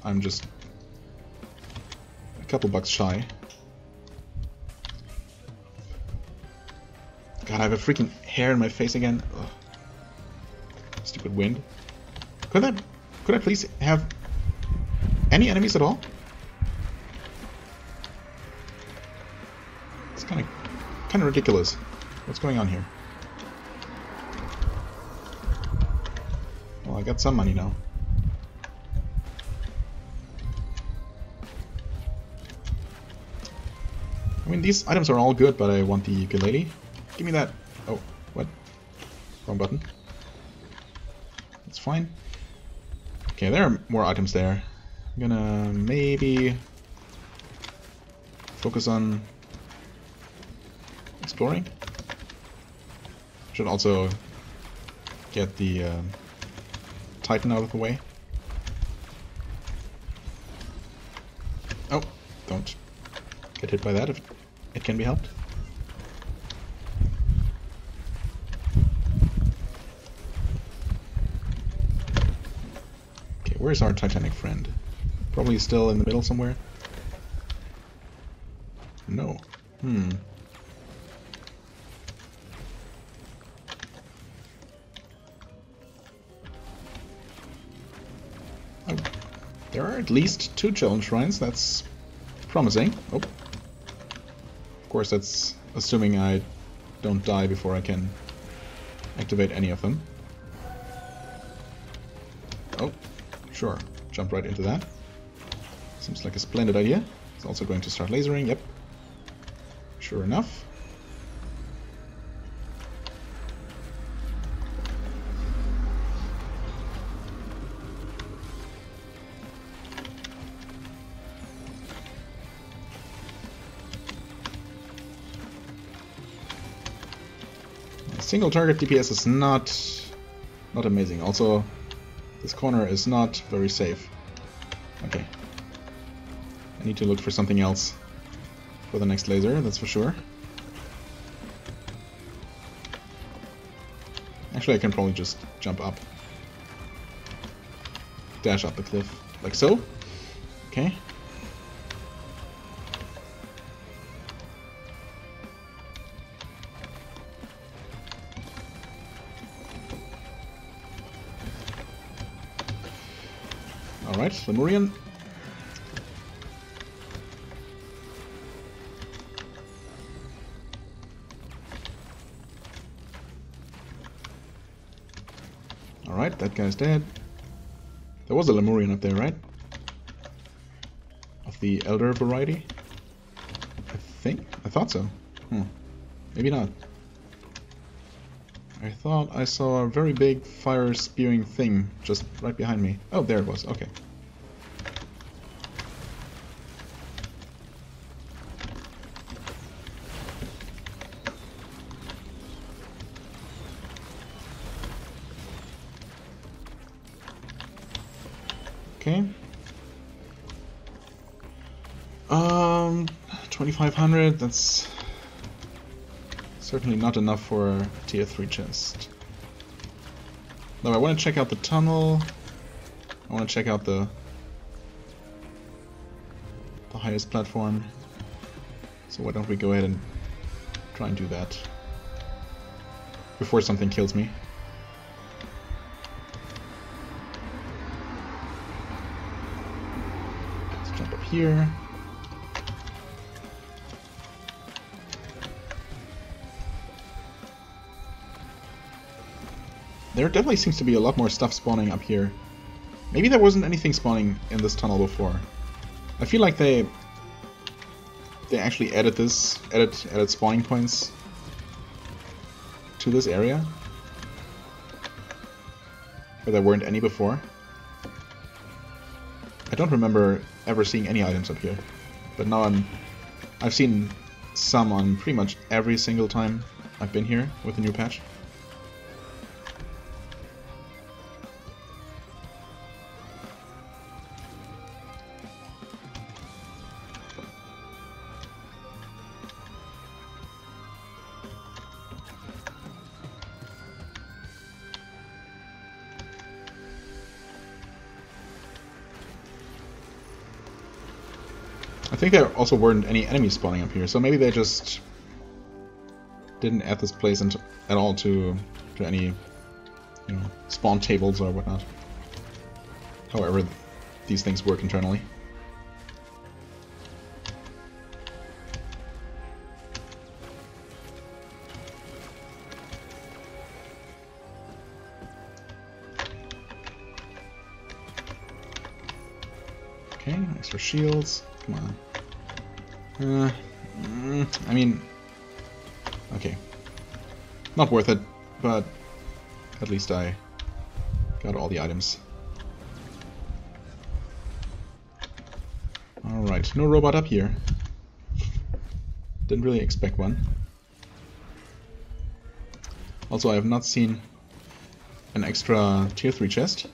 I'm just a couple bucks shy. God, I have a freaking hair in my face again. Ugh. Stupid wind. Could I please have any enemies at all? It's kind of ridiculous. What's going on here? Well, I got some money now. I mean, these items are all good, but I want the ukulele. Give me that. Oh, what? Wrong button. That's fine. Okay, there are more items there. I'm gonna maybe focus on exploring. Should also get the Titan out of the way. Oh, don't get hit by that if it can be helped. Okay, where's our Titanic friend? Probably still in the middle somewhere. No. Hmm. Oh, there are at least 2 challenge shrines. That's promising. Oh. Of course, that's assuming I don't die before I can activate any of them. Oh, sure. Jump right into that. Seems like a splendid idea. It's also going to start lasering. Yep. Sure enough. Single target DPS is not amazing. Also, this corner is not very safe. Okay. I need to look for something else for the next laser, that's for sure. Actually, I can probably just jump up. Dash up the cliff, like so. Okay. Alright, Lemurian. Alright, that guy's dead. There was a Lemurian up there, right? Of the elder variety? I think? I thought so. Hmm. Maybe not. I thought I saw a very big fire spewing thing just right behind me. Oh, there it was. Okay. Okay. 2,500, that's certainly not enough for a tier 3 chest. Though I want to check out the tunnel. I want to check out the highest platform. So why don't we go ahead and try and do that before something kills me. Here. There definitely seems to be a lot more stuff spawning up here. Maybe there wasn't anything spawning in this tunnel before. I feel like they actually added this, added spawning points to this area, where there weren't any before. I don't remember ever seeing any items up here, but now I've seen some on pretty much every single time I've been here with a new patch. I think there also weren't any enemies spawning up here, so maybe they just didn't add this place at all to any, you know, spawn tables or whatnot. However, these things work internally. Okay, extra shields. Come on. I mean, okay, not worth it, but at least I got all the items. Alright, no robot up here. Didn't really expect one. Also, I have not seen an extra tier 3 chest.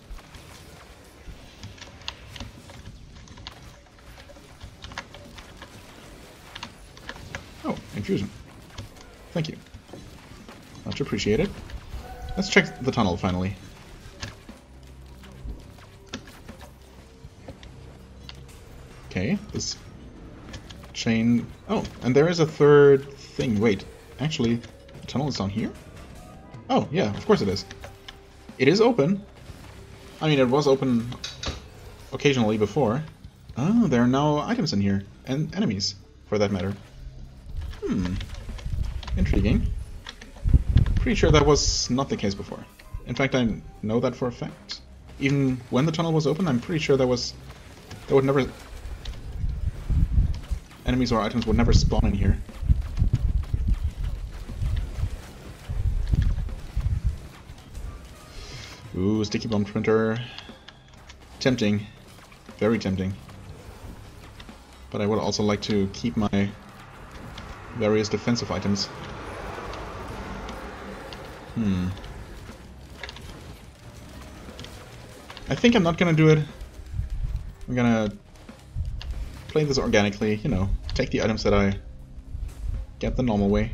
Infusion. Thank you. Much appreciated. Let's check the tunnel finally. Okay, this chain. Oh, and there is a third thing. Wait, actually, the tunnel is down here? Oh, yeah, of course it is. It is open. I mean, it was open occasionally before. Oh, there are now items in here, and enemies, for that matter. Hmm. Intriguing. Pretty sure that was not the case before. In fact, I know that for a fact. Even when the tunnel was open, I'm pretty sure there would never... enemies or items would never spawn in here. Ooh, Sticky Bomb printer. Tempting. Very tempting. But I would also like to keep my various defensive items. Hmm. I think I'm not gonna do it. I'm gonna playing this organically, you know, take the items that I get the normal way.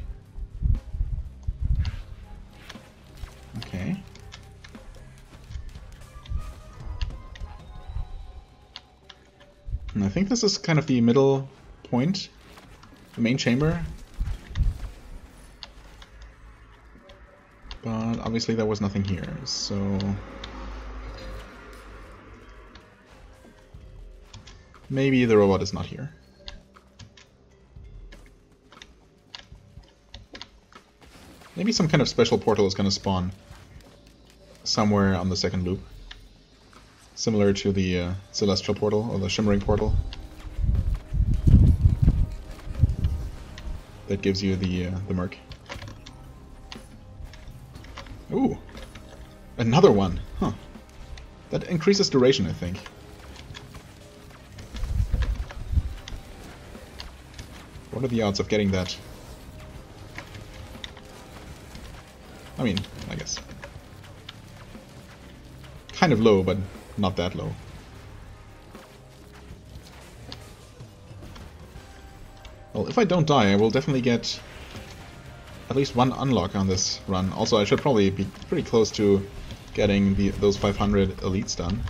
Okay. And I think this is kind of the middle point, the main chamber. But obviously there was nothing here, so... maybe the robot is not here. Maybe some kind of special portal is going to spawn somewhere on the second loop. Similar to the Celestial Portal, or the Shimmering Portal. That gives you the merc. Ooh! Another one! Huh. That increases duration, I think. What are the odds of getting that? I mean, I guess. Kind of low, but not that low. Well, if I don't die, I will definitely get at least one unlock on this run. Also, I should probably be pretty close to getting those 500 elites done.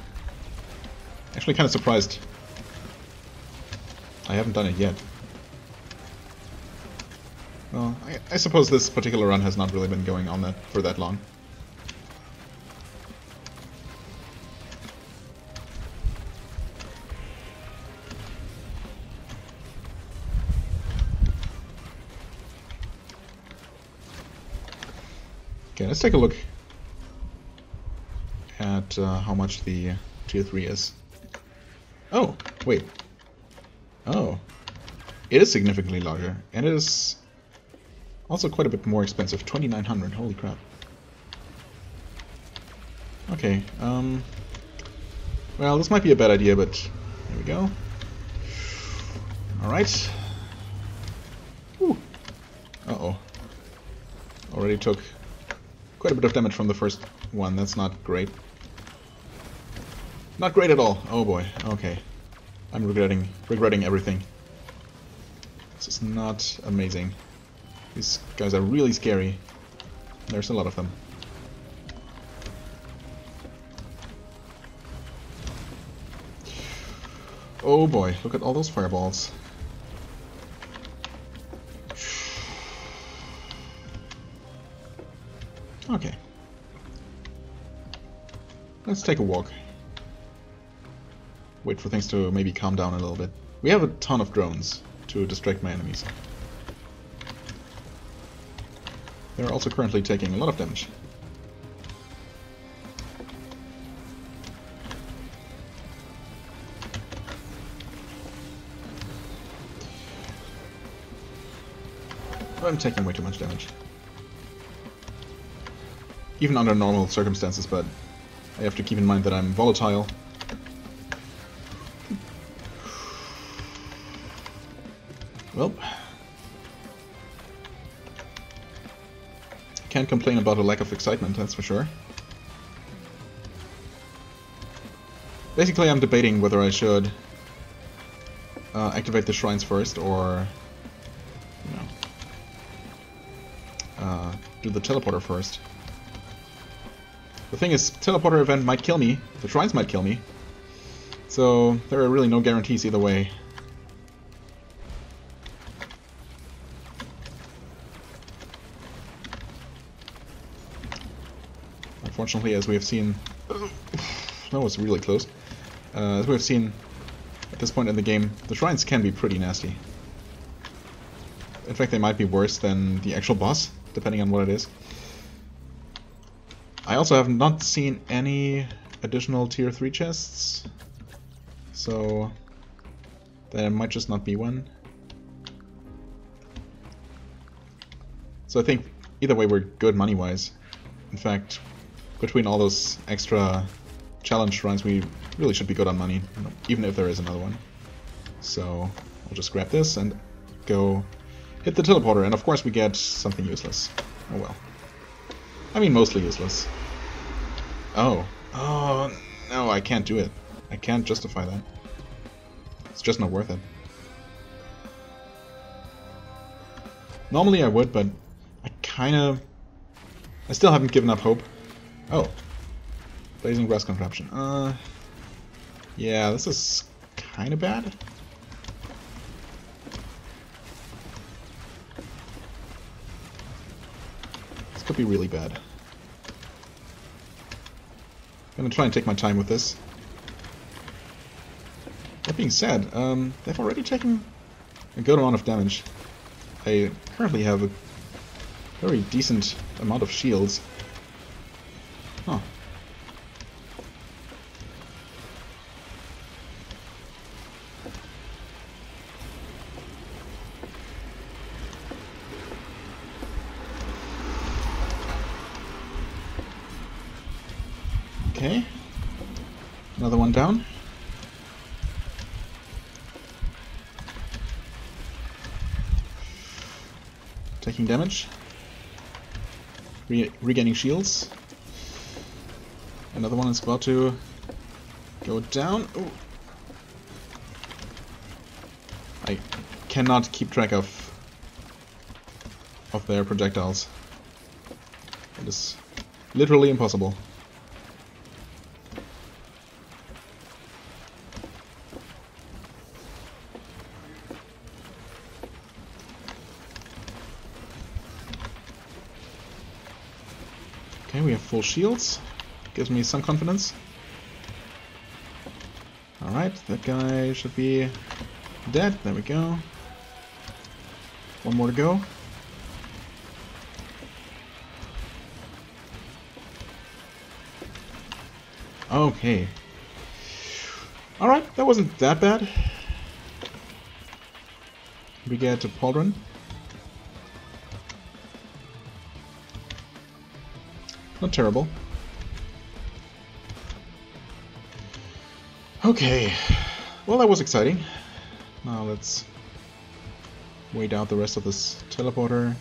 Actually, kind of surprised I haven't done it yet. Well, I suppose this particular run has not really been going on that for that long. Okay, let's take a look at how much the tier 3 is. Oh, wait. Oh. It is significantly larger, and it is... also quite a bit more expensive, 2,900, holy crap. Okay, well, this might be a bad idea, but there we go. Alright. Uh-oh. Already took quite a bit of damage from the first one, that's not great. Not great at all, oh boy, okay. I'm regretting everything. This is not amazing. These guys are really scary. There's a lot of them. Oh boy, look at all those fireballs. Okay. Let's take a walk. Wait for things to maybe calm down a little bit. We have a ton of drones to distract my enemies. They're also currently taking a lot of damage. I'm taking way too much damage. Even under normal circumstances, but I have to keep in mind that I'm volatile. Well. Can't complain about a lack of excitement, that's for sure. Basically, I'm debating whether I should activate the shrines first or, you know, do the teleporter first. The thing is, teleporter event might kill me, the shrines might kill me, so there are really no guarantees either way. Unfortunately, as we have seen, that was really close. As we have seen at this point in the game, the shrines can be pretty nasty. In fact, they might be worse than the actual boss, depending on what it is. I also have not seen any additional tier 3 chests, so there might just not be one. So I think either way we're good money-wise. In fact, between all those extra challenge shrines, we really should be good on money, even if there is another one. So I'll just grab this and go hit the teleporter, and of course we get something useless. Oh well. I mean, mostly useless. Oh. Oh, no, I can't do it. I can't justify that. It's just not worth it. Normally I would, but I kind of... I still haven't given up hope. Oh. Blazing Grass Contraption. Yeah, this is kind of bad. This could be really bad. I'm gonna try and take my time with this. That being said, they've already taken a good amount of damage. I currently have a very decent amount of shields. Huh. Okay. Another one down. Taking damage, regaining shields. Another one is about to go down. Ooh. I cannot keep track of their projectiles. It is literally impossible. We have full shields. Gives me some confidence. Alright, that guy should be dead. There we go. One more to go. Okay. Alright, that wasn't that bad. We get a pauldron. Not terrible. Okay. Well, that was exciting. Now let's wait out the rest of this teleporter.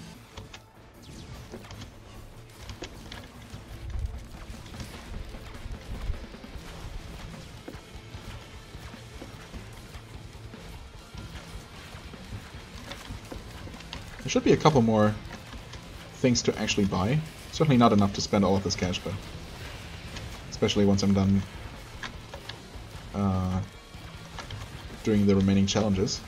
There should be a couple more things to actually buy. Certainly not enough to spend all of this cash, but especially once I'm done doing the remaining challenges.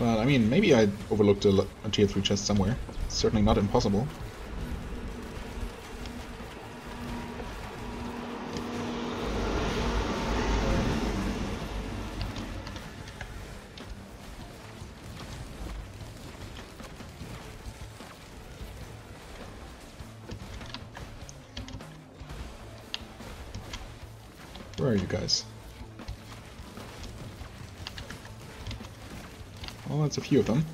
But I mean, maybe I overlooked a tier 3 chest somewhere. It's certainly not impossible. Where are you guys? Well, that's a few of them.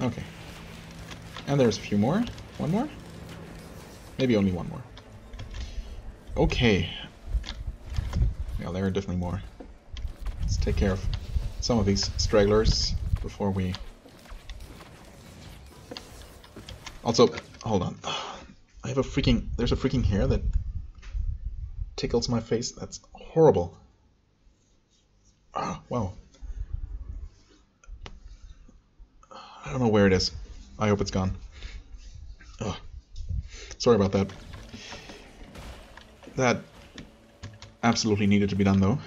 Okay. And there's a few more. One more? Maybe only one more. Okay. Yeah, there are definitely more. Let's take care of some of these stragglers before we... Also, hold on. I have a freaking... There's a freaking hair that... tickles my face. That's horrible. Oh, wow. I don't know where it is. I hope it's gone. Oh, sorry about that. That absolutely needed to be done, though.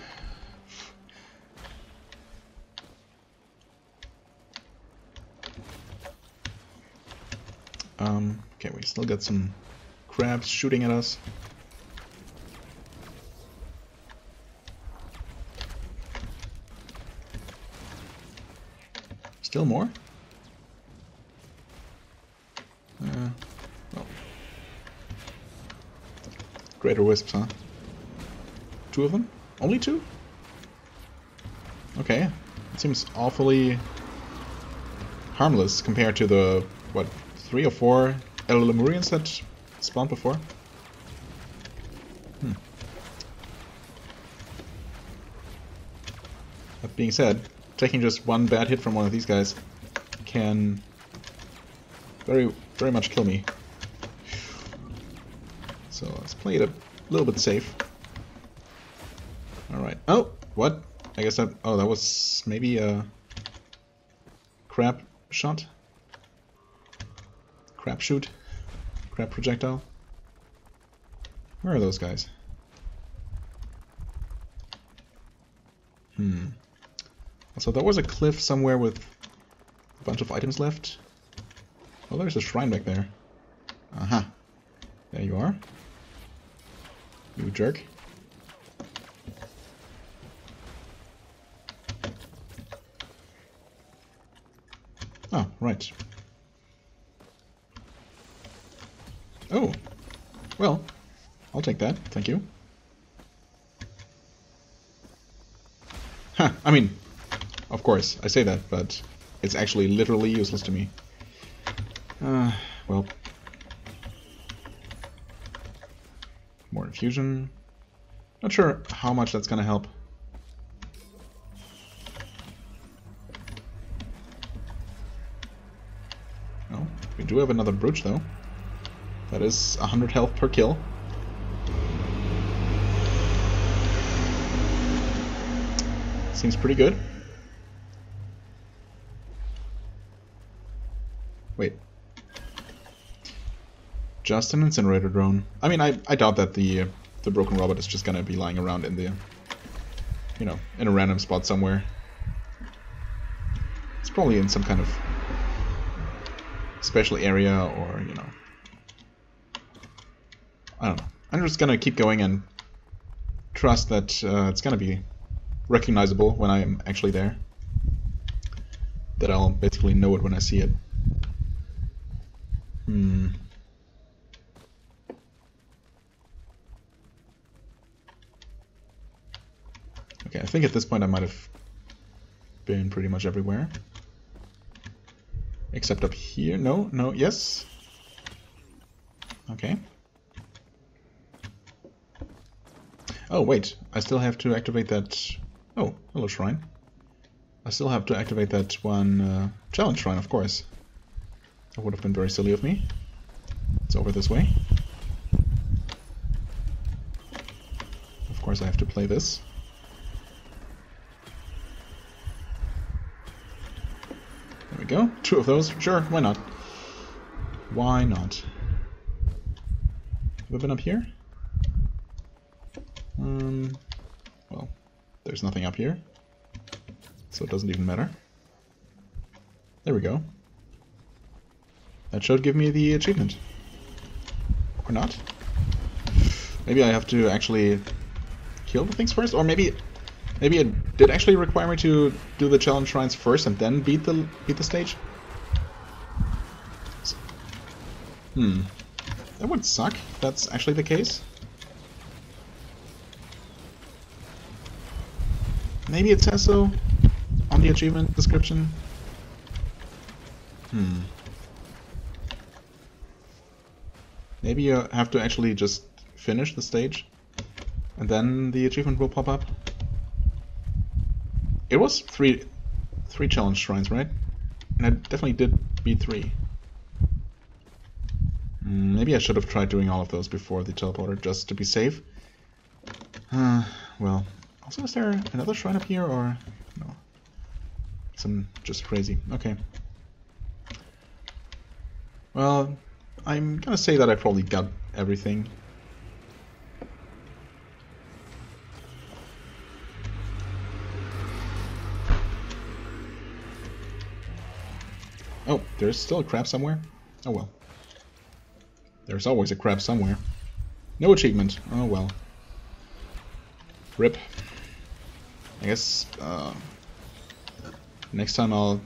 Okay, we still got some crabs shooting at us. Still more? Oh. Greater Wisps, huh? Two of them? Only two? Okay. It seems awfully harmless compared to the, what, 3 or 4 Lemurians that spawned before? Hmm. That being said, taking just one bad hit from one of these guys can very much kill me. So let's play it a little bit safe. right. Oh, what? I guess that... Oh, that was maybe a... crab shot? Crab shoot? Crab projectile? Where are those guys? Hmm. Also, there was a cliff somewhere with a bunch of items left. Oh, there's a shrine back there. Aha. Uh-huh. There you are. You jerk. Oh, right. Oh. Well, I'll take that. Thank you. Huh, I mean, of course, I say that, but it's actually literally useless to me. Well. More infusion. Not sure how much that's gonna help. Oh, we do have another brooch though. That is 100 health per kill. Seems pretty good. Wait. Just an incinerator drone. I mean, I doubt that the broken robot is just gonna be lying around in the, you know, in a random spot somewhere. It's probably in some kind of special area or, you know, I don't know. I'm just gonna keep going and trust that it's gonna be recognizable when I am actually there. That I'll basically know it when I see it. Hmm. Okay, I think at this point I might have been pretty much everywhere. Except up here. No, no, yes. Okay. Oh, wait. I still have to activate that... Oh, hello, shrine. I still have to activate that one challenge shrine, of course. That would have been very silly of me. It's over this way. Of course I have to play this. There we go. 2 of those. Sure, why not? Why not? Have I been up here? Well, there's nothing up here, so it doesn't even matter. There we go. That should give me the achievement. Or not. Maybe I have to actually kill the things first, or maybe it did actually require me to do the challenge shrines first and then beat the stage? Hmm. That would suck if that's actually the case. Maybe it says so on the achievement description. Hmm. Maybe you have to actually just finish the stage and then the achievement will pop up. It was three challenge shrines, right? And I definitely did beat 3. Maybe I should have tried doing all of those before the teleporter just to be safe. Well. Also, is there another shrine up here, or no? Some just crazy. Okay. Well, I'm gonna say that I probably got everything. Oh, there's still a crab somewhere? Oh well. There's always a crab somewhere. No achievement. Oh well. RIP. I guess next time I'll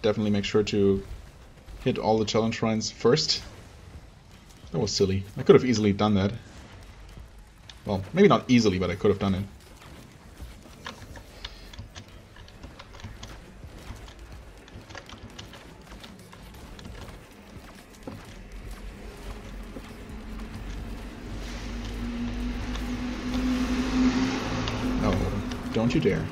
definitely make sure to hit all the challenge shrines first. That was silly. I could have easily done that. Well, maybe not easily, but I could have done it. Don't you dare.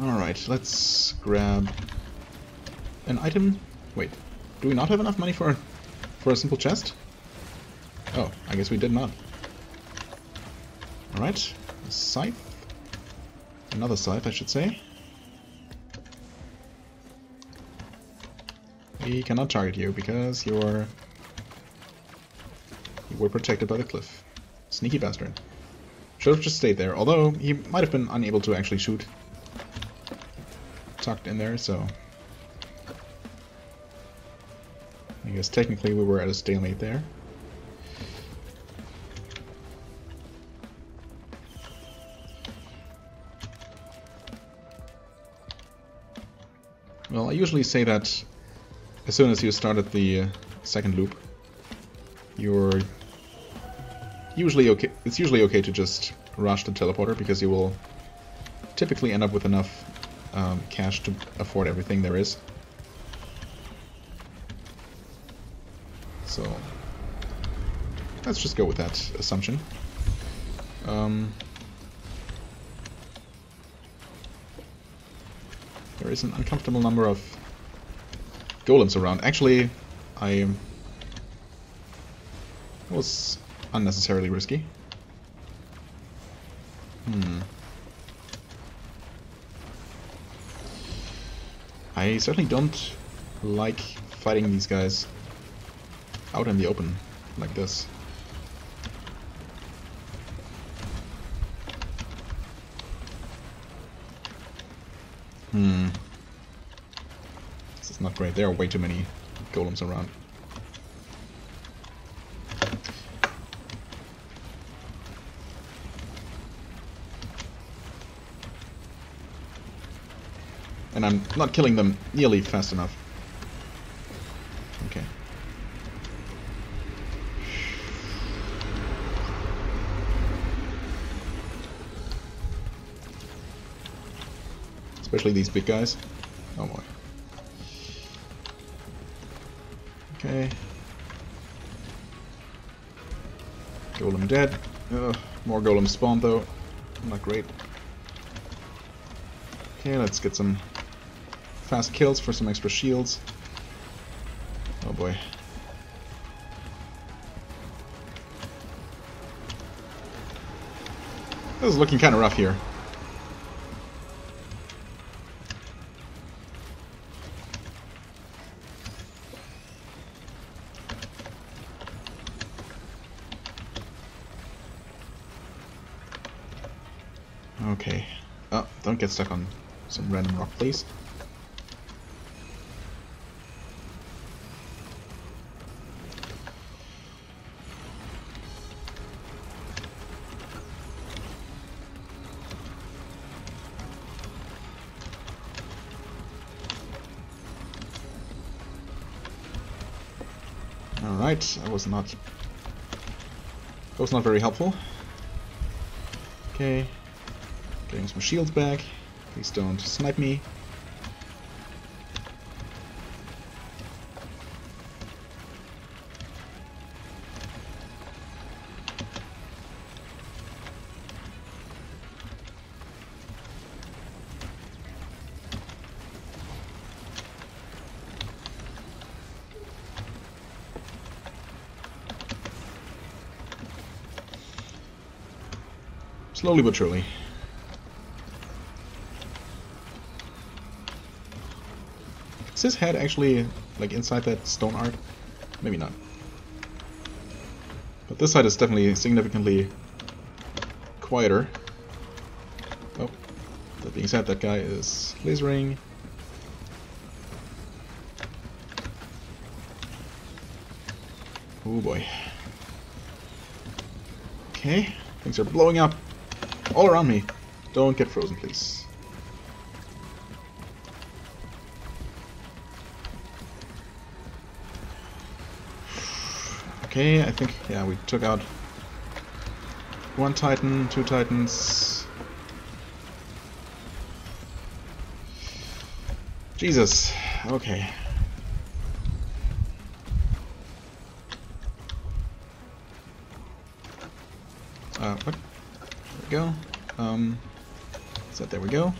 Alright, let's grab an item. Wait, do we not have enough money for for a simple chest? Oh, I guess we did not. Alright, a scythe. Another scythe, I should say. He cannot target you because you were protected by the cliff. Sneaky bastard. Should have just stayed there, although he might have been unable to actually shoot. Tucked in there, so... I guess technically we were at a stalemate there. Well, I usually say that as soon as you started the second loop, you're usually okay. It's usually okay to just rush the teleporter because you will typically end up with enough cash to afford everything there is. So let's just go with that assumption. There is an uncomfortable number of golems around. Actually, I was unnecessarily risky. I certainly don't like fighting these guys out in the open like this. This is not great. There are way too many golems around. And I'm not killing them nearly fast enough. Okay. Especially these big guys. Oh boy. Okay. Golem dead. More golems spawned though. Not great. Okay, let's get some fast kills for some extra shields. Oh boy. This is looking kind of rough here. Okay. Oh, don't get stuck on some random rock, please. That was not very helpful. Okay, getting some shields back. Please don't snipe me. Slowly but surely. Is his head actually like inside that stone art? Maybe not. But this side is definitely significantly quieter. Oh, that being said, that guy is lasering. Oh boy. Okay, things are blowing up. All around me. Don't get frozen, please. Okay, I think, yeah, we took out one Titan, two Titans. Jesus. Okay. What? Go. So there we go.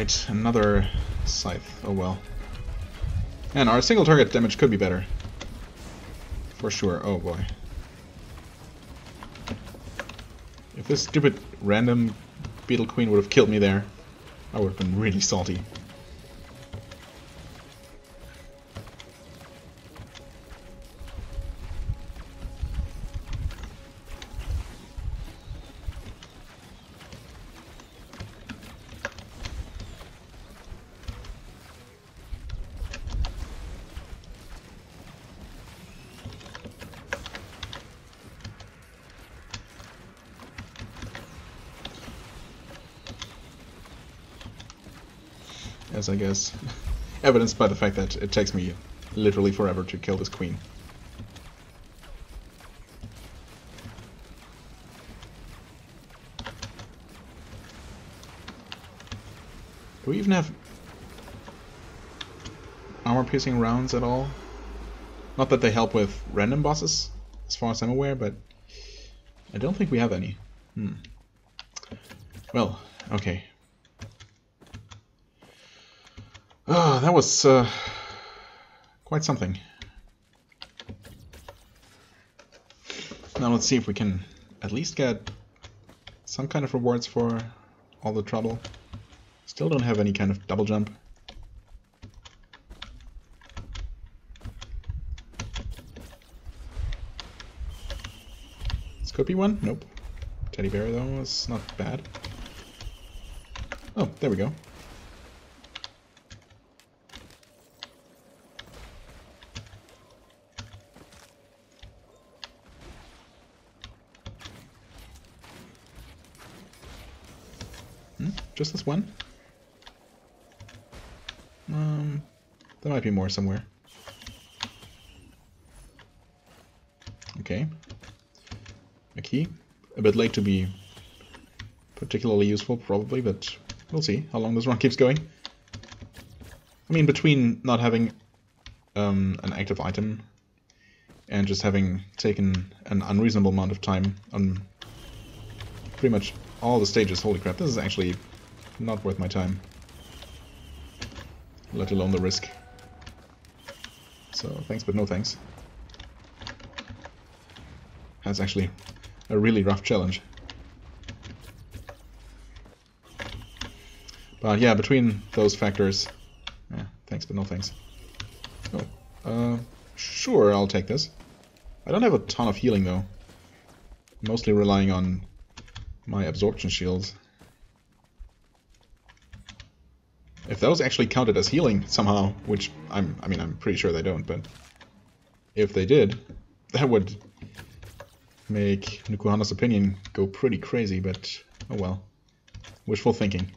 right, another Scythe. Oh well. And our single target damage could be better. For sure. Oh boy. If this stupid random Beetle Queen would have killed me there, I would have been really salty. I guess, evidenced by the fact that it takes me literally forever to kill this queen. Do we even have armor-piercing rounds at all? Not that they help with random bosses, as far as I'm aware, but I don't think we have any. Hmm. Well, okay. Oh, that was quite something. Now let's see if we can at least get some kind of rewards for all the trouble. Still don't have any kind of double jump. This could be one? Nope. Teddy Bear though was not bad. Oh, there we go. Just this one? There might be more somewhere. Okay. A key. A bit late to be particularly useful, probably, but we'll see how long this run keeps going. I mean, between not having an active item and just having taken an unreasonable amount of time on pretty much all the stages. Holy crap, this is actually not worth my time, let alone the risk. So thanks but no thanks. That's actually a really rough challenge. But yeah, between those factors, yeah, thanks but no thanks. Oh, sure, I'll take this. I don't have a ton of healing though. Mostly relying on my absorption shields. If those actually counted as healing somehow, which I mean I'm pretty sure they don't, but if they did, that would make Nukuhana's opinion go pretty crazy, but oh well. Wishful thinking.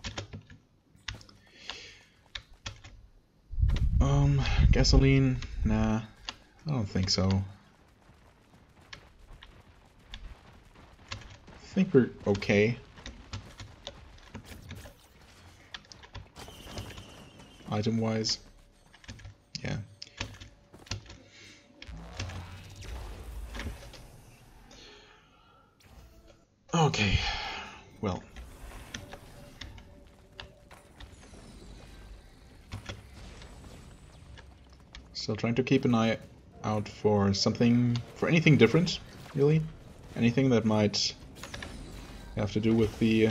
Gasoline? Nah, I don't think so. I think we're okay. Item-wise, yeah. Okay, well. Still trying to keep an eye out for something, for anything different, really. Anything that might have to do with the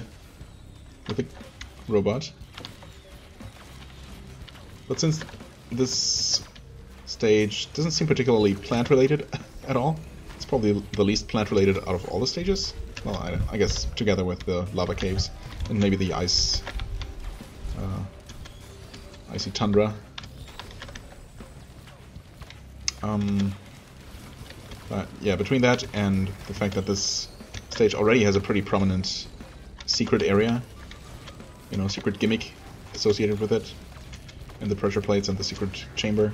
robot. But since this stage doesn't seem particularly plant-related at all, it's probably the least plant-related out of all the stages. Well, I guess together with the lava caves and maybe the icy tundra. But yeah, between that and the fact that this stage already has a pretty prominent secret area, you know, secret gimmick associated with it. And the pressure plates and the secret chamber.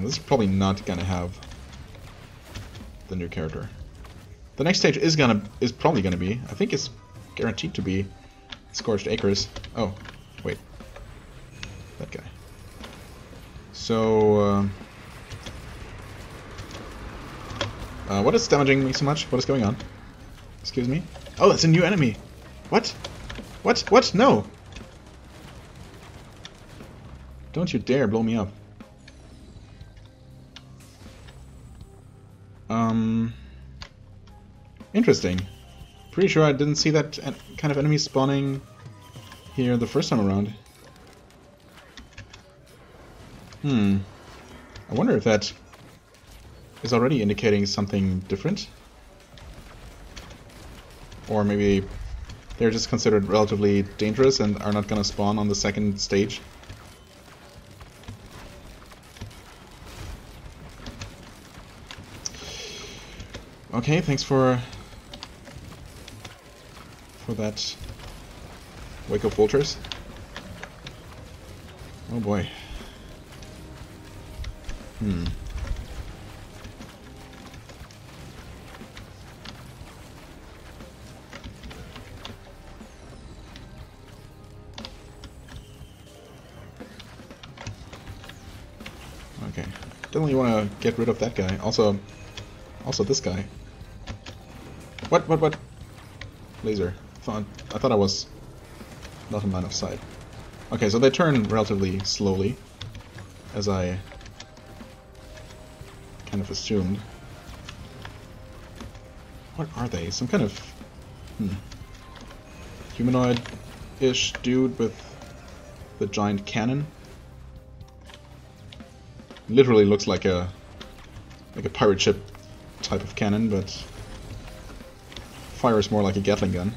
This is probably not gonna have the new character. The next stage is probably gonna be, I think it's guaranteed to be, Scorched Acres. Oh, wait, that guy. So what is damaging me so much? What is going on? Excuse me. Oh, that's a new enemy. What? No! Don't you dare blow me up. Interesting. Pretty sure I didn't see that kind of enemy spawning here the first time around. Hmm. I wonder if that is already indicating something different. Or maybe they're just considered relatively dangerous and are not gonna spawn on the second stage. Okay, thanks for that wake up vultures. Oh boy. Hmm. Okay. Definitely want to get rid of that guy. Also this guy. What? Laser. I thought I was not in line of sight. Okay, so they turn relatively slowly, as I kind of assumed. What are they? Some kind of humanoid-ish dude with the giant cannon. Literally looks like a pirate ship type of cannon, but fires more like a Gatling gun.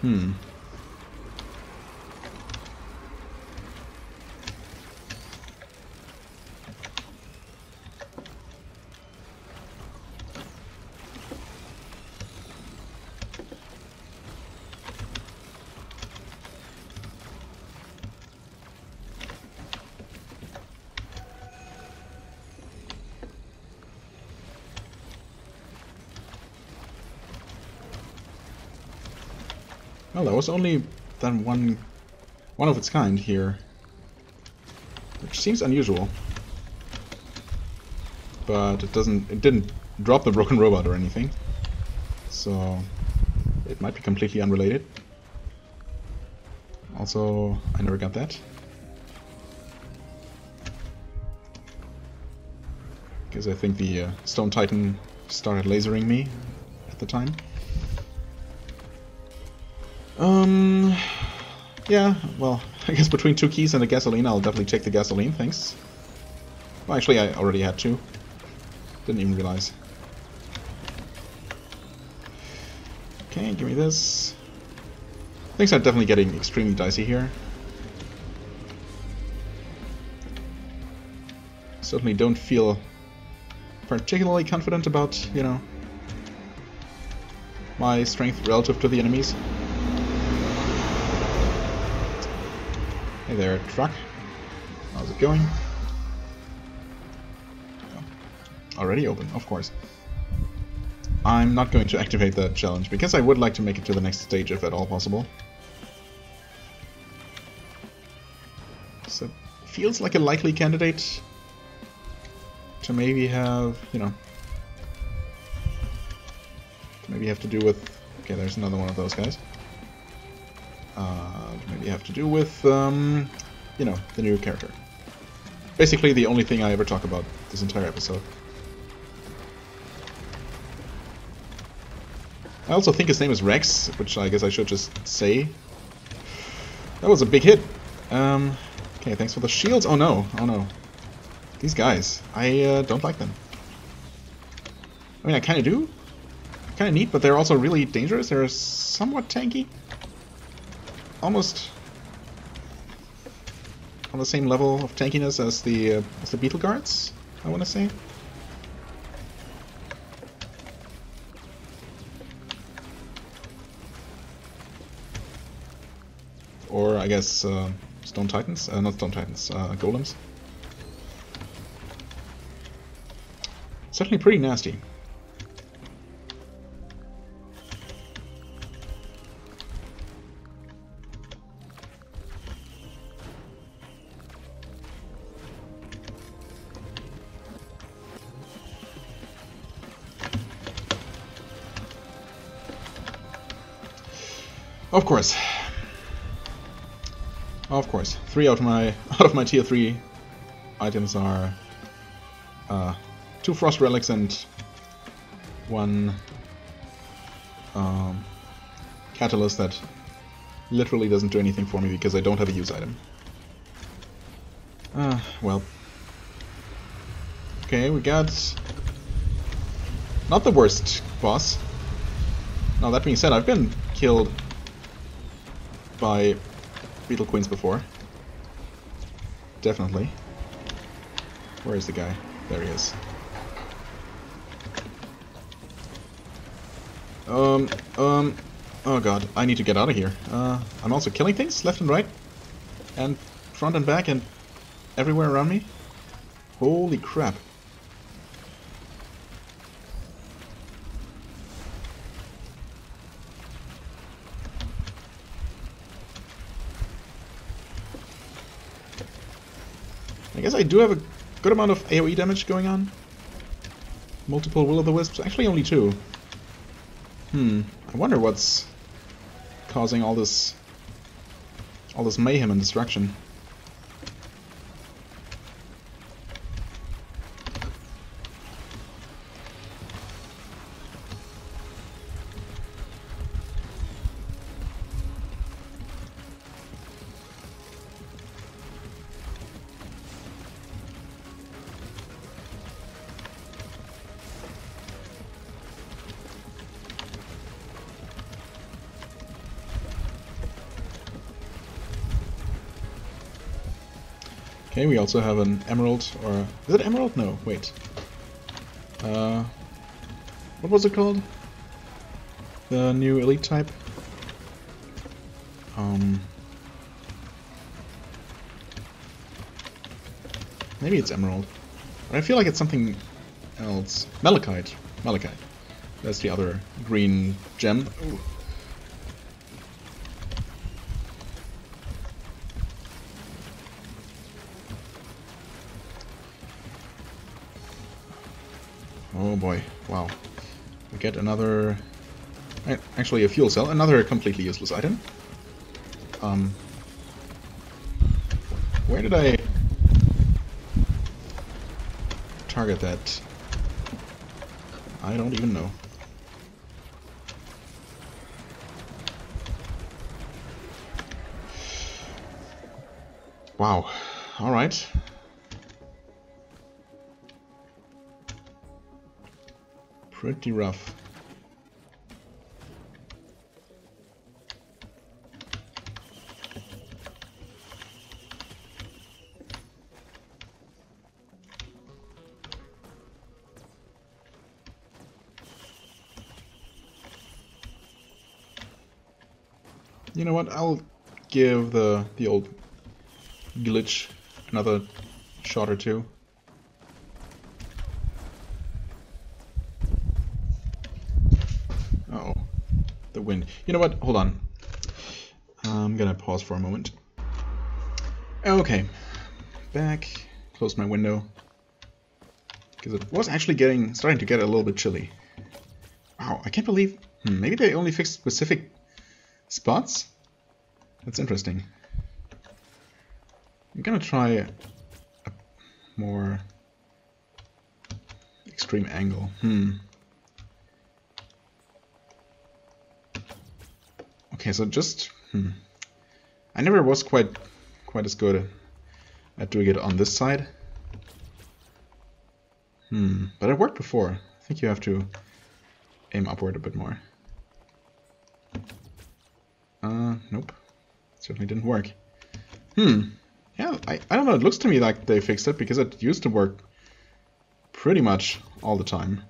Hmm. Well, there was only that one of its kind here, which seems unusual. But it didn't drop the broken robot or anything, so it might be completely unrelated. Also, I never got that. Because I think the Stone Titan started lasering me at the time. Yeah, well, I guess between two keys and the gasoline, I'll definitely take the gasoline, thanks. Well, actually, I already had two. Didn't even realize. Okay, give me this. Things are definitely getting extremely dicey here. Certainly don't feel particularly confident about, you know, my strength relative to the enemies. Hey there, truck. How's it going? Oh, already open, of course. I'm not going to activate that challenge, because I would like to make it to the next stage if at all possible. So, feels like a likely candidate to maybe have, you know... Maybe have to do with... Okay, there's another one of those guys. Maybe have to do with, you know, the new character. Basically the only thing I ever talk about this entire episode. I also think his name is Rex, which I guess I should just say. That was a big hit. Okay, thanks for the shields. Oh no, oh no. These guys, I don't like them. I mean, I kind of do. Kind of neat, but they're also really dangerous. They're somewhat tanky. Almost on the same level of tankiness as the beetle guards, I want to say. Or I guess Stone Titans, not Stone Titans, golems. Certainly pretty nasty. Of course. Of course. Three out of my tier 3 items are 2 frost relics and 1 catalyst that literally doesn't do anything for me because I don't have a use item. Well. Okay, we got not the worst boss. Now that being said, I've been killed by Beetle Queens before. Definitely. Where is the guy? There he is. Oh god, I need to get out of here. I'm also killing things left and right. And front and back and everywhere around me. Holy crap. I guess I do have a good amount of AoE damage going on. Multiple Will-O-The-Wisps. Actually only 2. I wonder what's causing all this mayhem and destruction. Okay, we also have an emerald, or is it emerald? No, wait. What was it called? The new elite type. Maybe it's emerald, but I feel like it's something else. Malachite. Malachite. That's the other green gem. Ooh. Oh boy, wow. We get another... Actually, a fuel cell. Another completely useless item. Where did I... target that? I don't even know. Wow. Alright. Pretty rough. You know what? I'll give the old glitch another shot or two. Wind. You know what? Hold on. I'm gonna pause for a moment. Okay. Back. Close my window. Because it was actually starting to get a little bit chilly. Wow, I can't believe... maybe they only fixed specific spots? That's interesting. I'm gonna try a more extreme angle. Okay, so just... I never was quite as good at doing it on this side. But it worked before. I think you have to aim upward a bit more. Nope. Certainly didn't work. Yeah, I don't know, it looks to me like they fixed it, because it used to work pretty much all the time.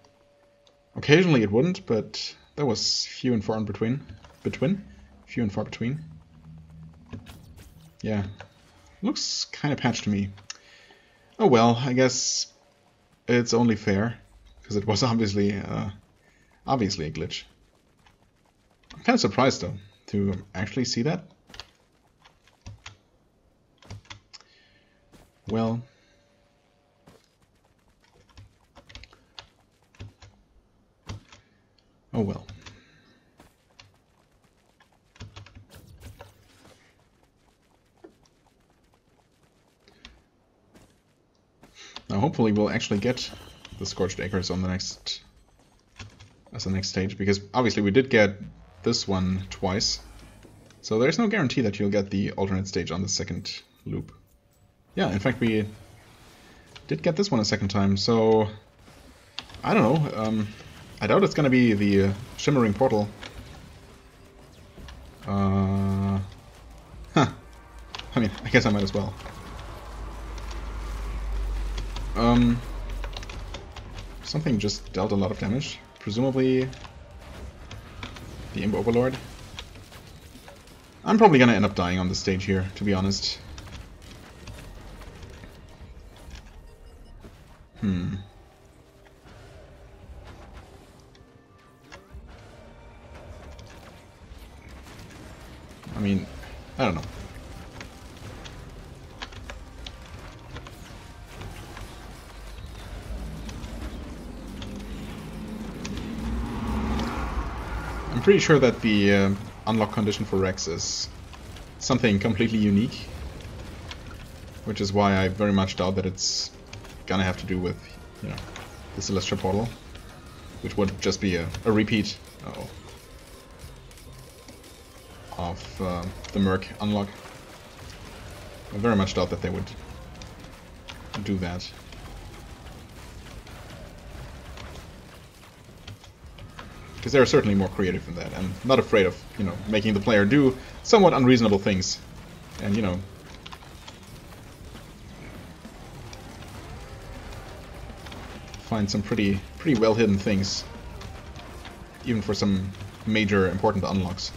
Occasionally it wouldn't, but that was few and far in between. Few and far between. Yeah. Looks kind of patched to me. Oh well, I guess it's only fair, because it was obviously a glitch. I'm kind of surprised though to actually see that. Well, oh well. Now hopefully we'll actually get the Scorched Acres on the next stage, because obviously we did get this one twice. So there's no guarantee that you'll get the alternate stage on the second loop. Yeah, in fact we did get this one a second time, so I don't know. I doubt it's gonna be the Shimmering Portal. I mean, I guess I might as well. Something just dealt a lot of damage. Presumably the Imp Overlord. I'm probably gonna end up dying on this stage here, to be honest. I mean, I don't know. I'm pretty sure that the unlock condition for Rex is something completely unique, which is why I very much doubt that it's gonna have to do with, you know, the Celestial Portal, which would just be a repeat of the Merc unlock. I very much doubt that they would do that. Because they're certainly more creative than that, and not afraid of, you know, making the player do somewhat unreasonable things. And, you know, find some pretty well hidden things, even for some major important unlocks,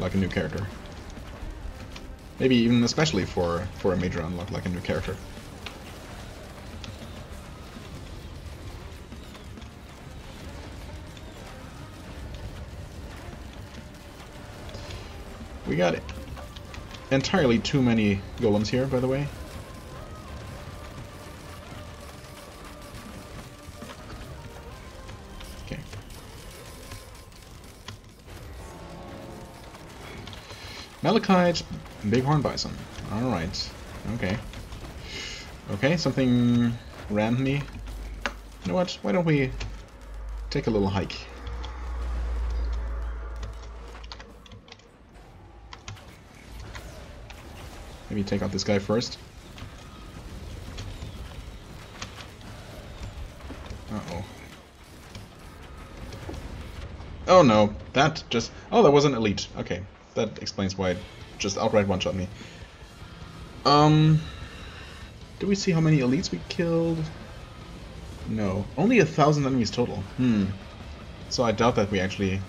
like a new character. Maybe even especially for a major unlock, like a new character. We got entirely too many golems here, by the way. Okay. Malachite, Bighorn Bison. Alright. Okay. Okay, something rammed me. You know what? Why don't we take a little hike? Maybe take out this guy first. Uh-oh. Oh no, that just... Oh, that was an elite. Okay, that explains why it just outright one-shot me. Do we see how many elites we killed? No. Only 1,000 enemies total. So I doubt that we actually...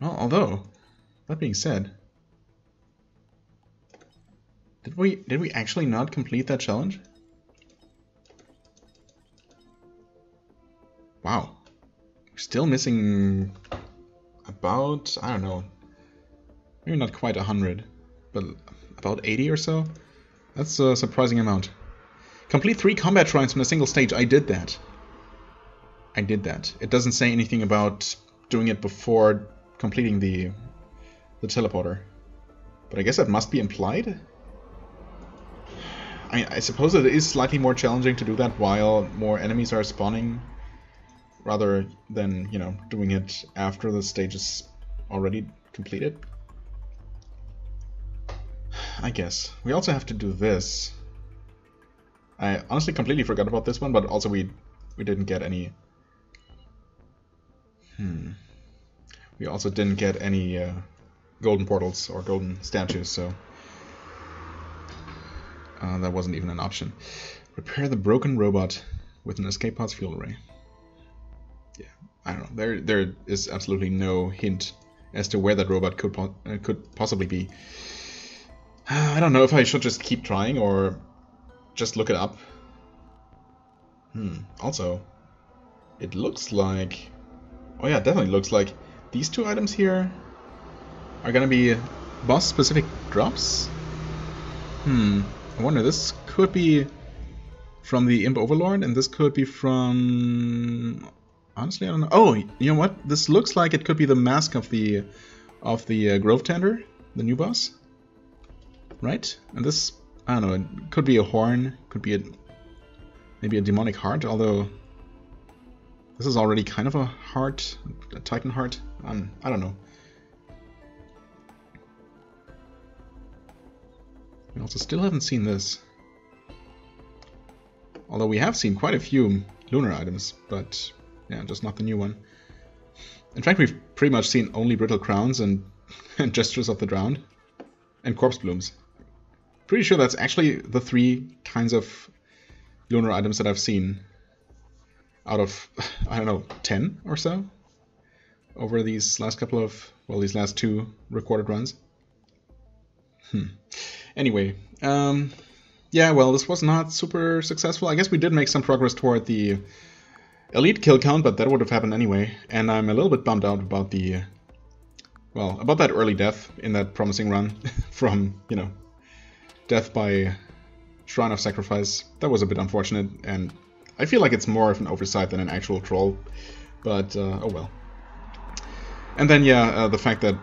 Well, although, that being said... Did we actually not complete that challenge? Wow. We're still missing about, I don't know, maybe not quite 100, but about 80 or so? That's a surprising amount. Complete 3 combat shrines from a single stage. I did that. I did that. It doesn't say anything about doing it before completing the teleporter. But I guess that must be implied? I mean, I suppose it is slightly more challenging to do that while more enemies are spawning, rather than, you know, doing it after the stage is already completed. I guess. We also have to do this. I honestly completely forgot about this one, but also we didn't get any... We also didn't get any golden portals or golden statues, so... that wasn't even an option. Repair the broken robot with an escape pod's fuel array. Yeah, I don't know. There is absolutely no hint as to where that robot could possibly be. I don't know if I should just keep trying or just look it up. Also, it looks like... Oh yeah, it definitely looks like these two items here are gonna be boss-specific drops. I wonder, this could be from the Imp Overlord, and this could be from... Honestly, I don't know. Oh, you know what? This looks like it could be the mask of the Grove Tender, the new boss. Right? And this I don't know, it could be a horn, could be a, maybe a demonic heart, although this is already kind of a heart, a titan heart, I don't know. We also still haven't seen this. Although we have seen quite a few lunar items, but yeah, just not the new one. In fact, we've pretty much seen only brittle crowns and gestures of the drowned, and corpse blooms. Pretty sure that's actually the three kinds of lunar items that I've seen out of, I don't know, 10 or so over these last couple of, well, these last two recorded runs. Anyway, yeah, well, this was not super successful. I guess we did make some progress toward the elite kill count, but that would have happened anyway. And I'm a little bit bummed out about the, well, about that early death in that promising run from, you know, death by Shrine of Sacrifice. That was a bit unfortunate, and I feel like it's more of an oversight than an actual troll, but oh well. And then, yeah, the fact that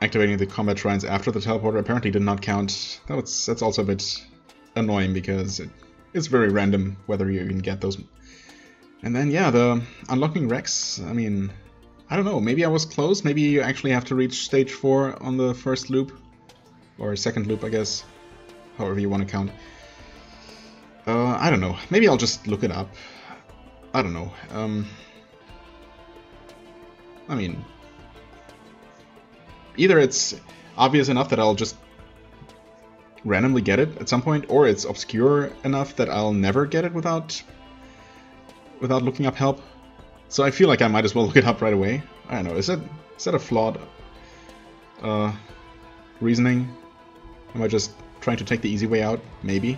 activating the combat shrines after the teleporter apparently did not count. That's also a bit annoying because it's very random whether you even get those. And then yeah, the unlocking Rex, I mean, I don't know, maybe I was close, maybe you actually have to reach stage 4 on the first loop, or second loop I guess, however you want to count. I don't know, maybe I'll just look it up, I don't know. I mean, either it's obvious enough that I'll just randomly get it at some point, or it's obscure enough that I'll never get it without looking up help. So I feel like I might as well look it up right away. I don't know, is that a flawed reasoning? Am I just trying to take the easy way out? Maybe.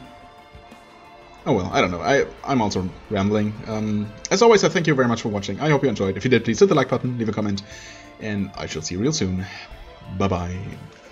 Oh well, I don't know, I'm also rambling. As always, I thank you very much for watching. I hope you enjoyed. If you did, please hit the like button, leave a comment, and I shall see you real soon. Bye-bye.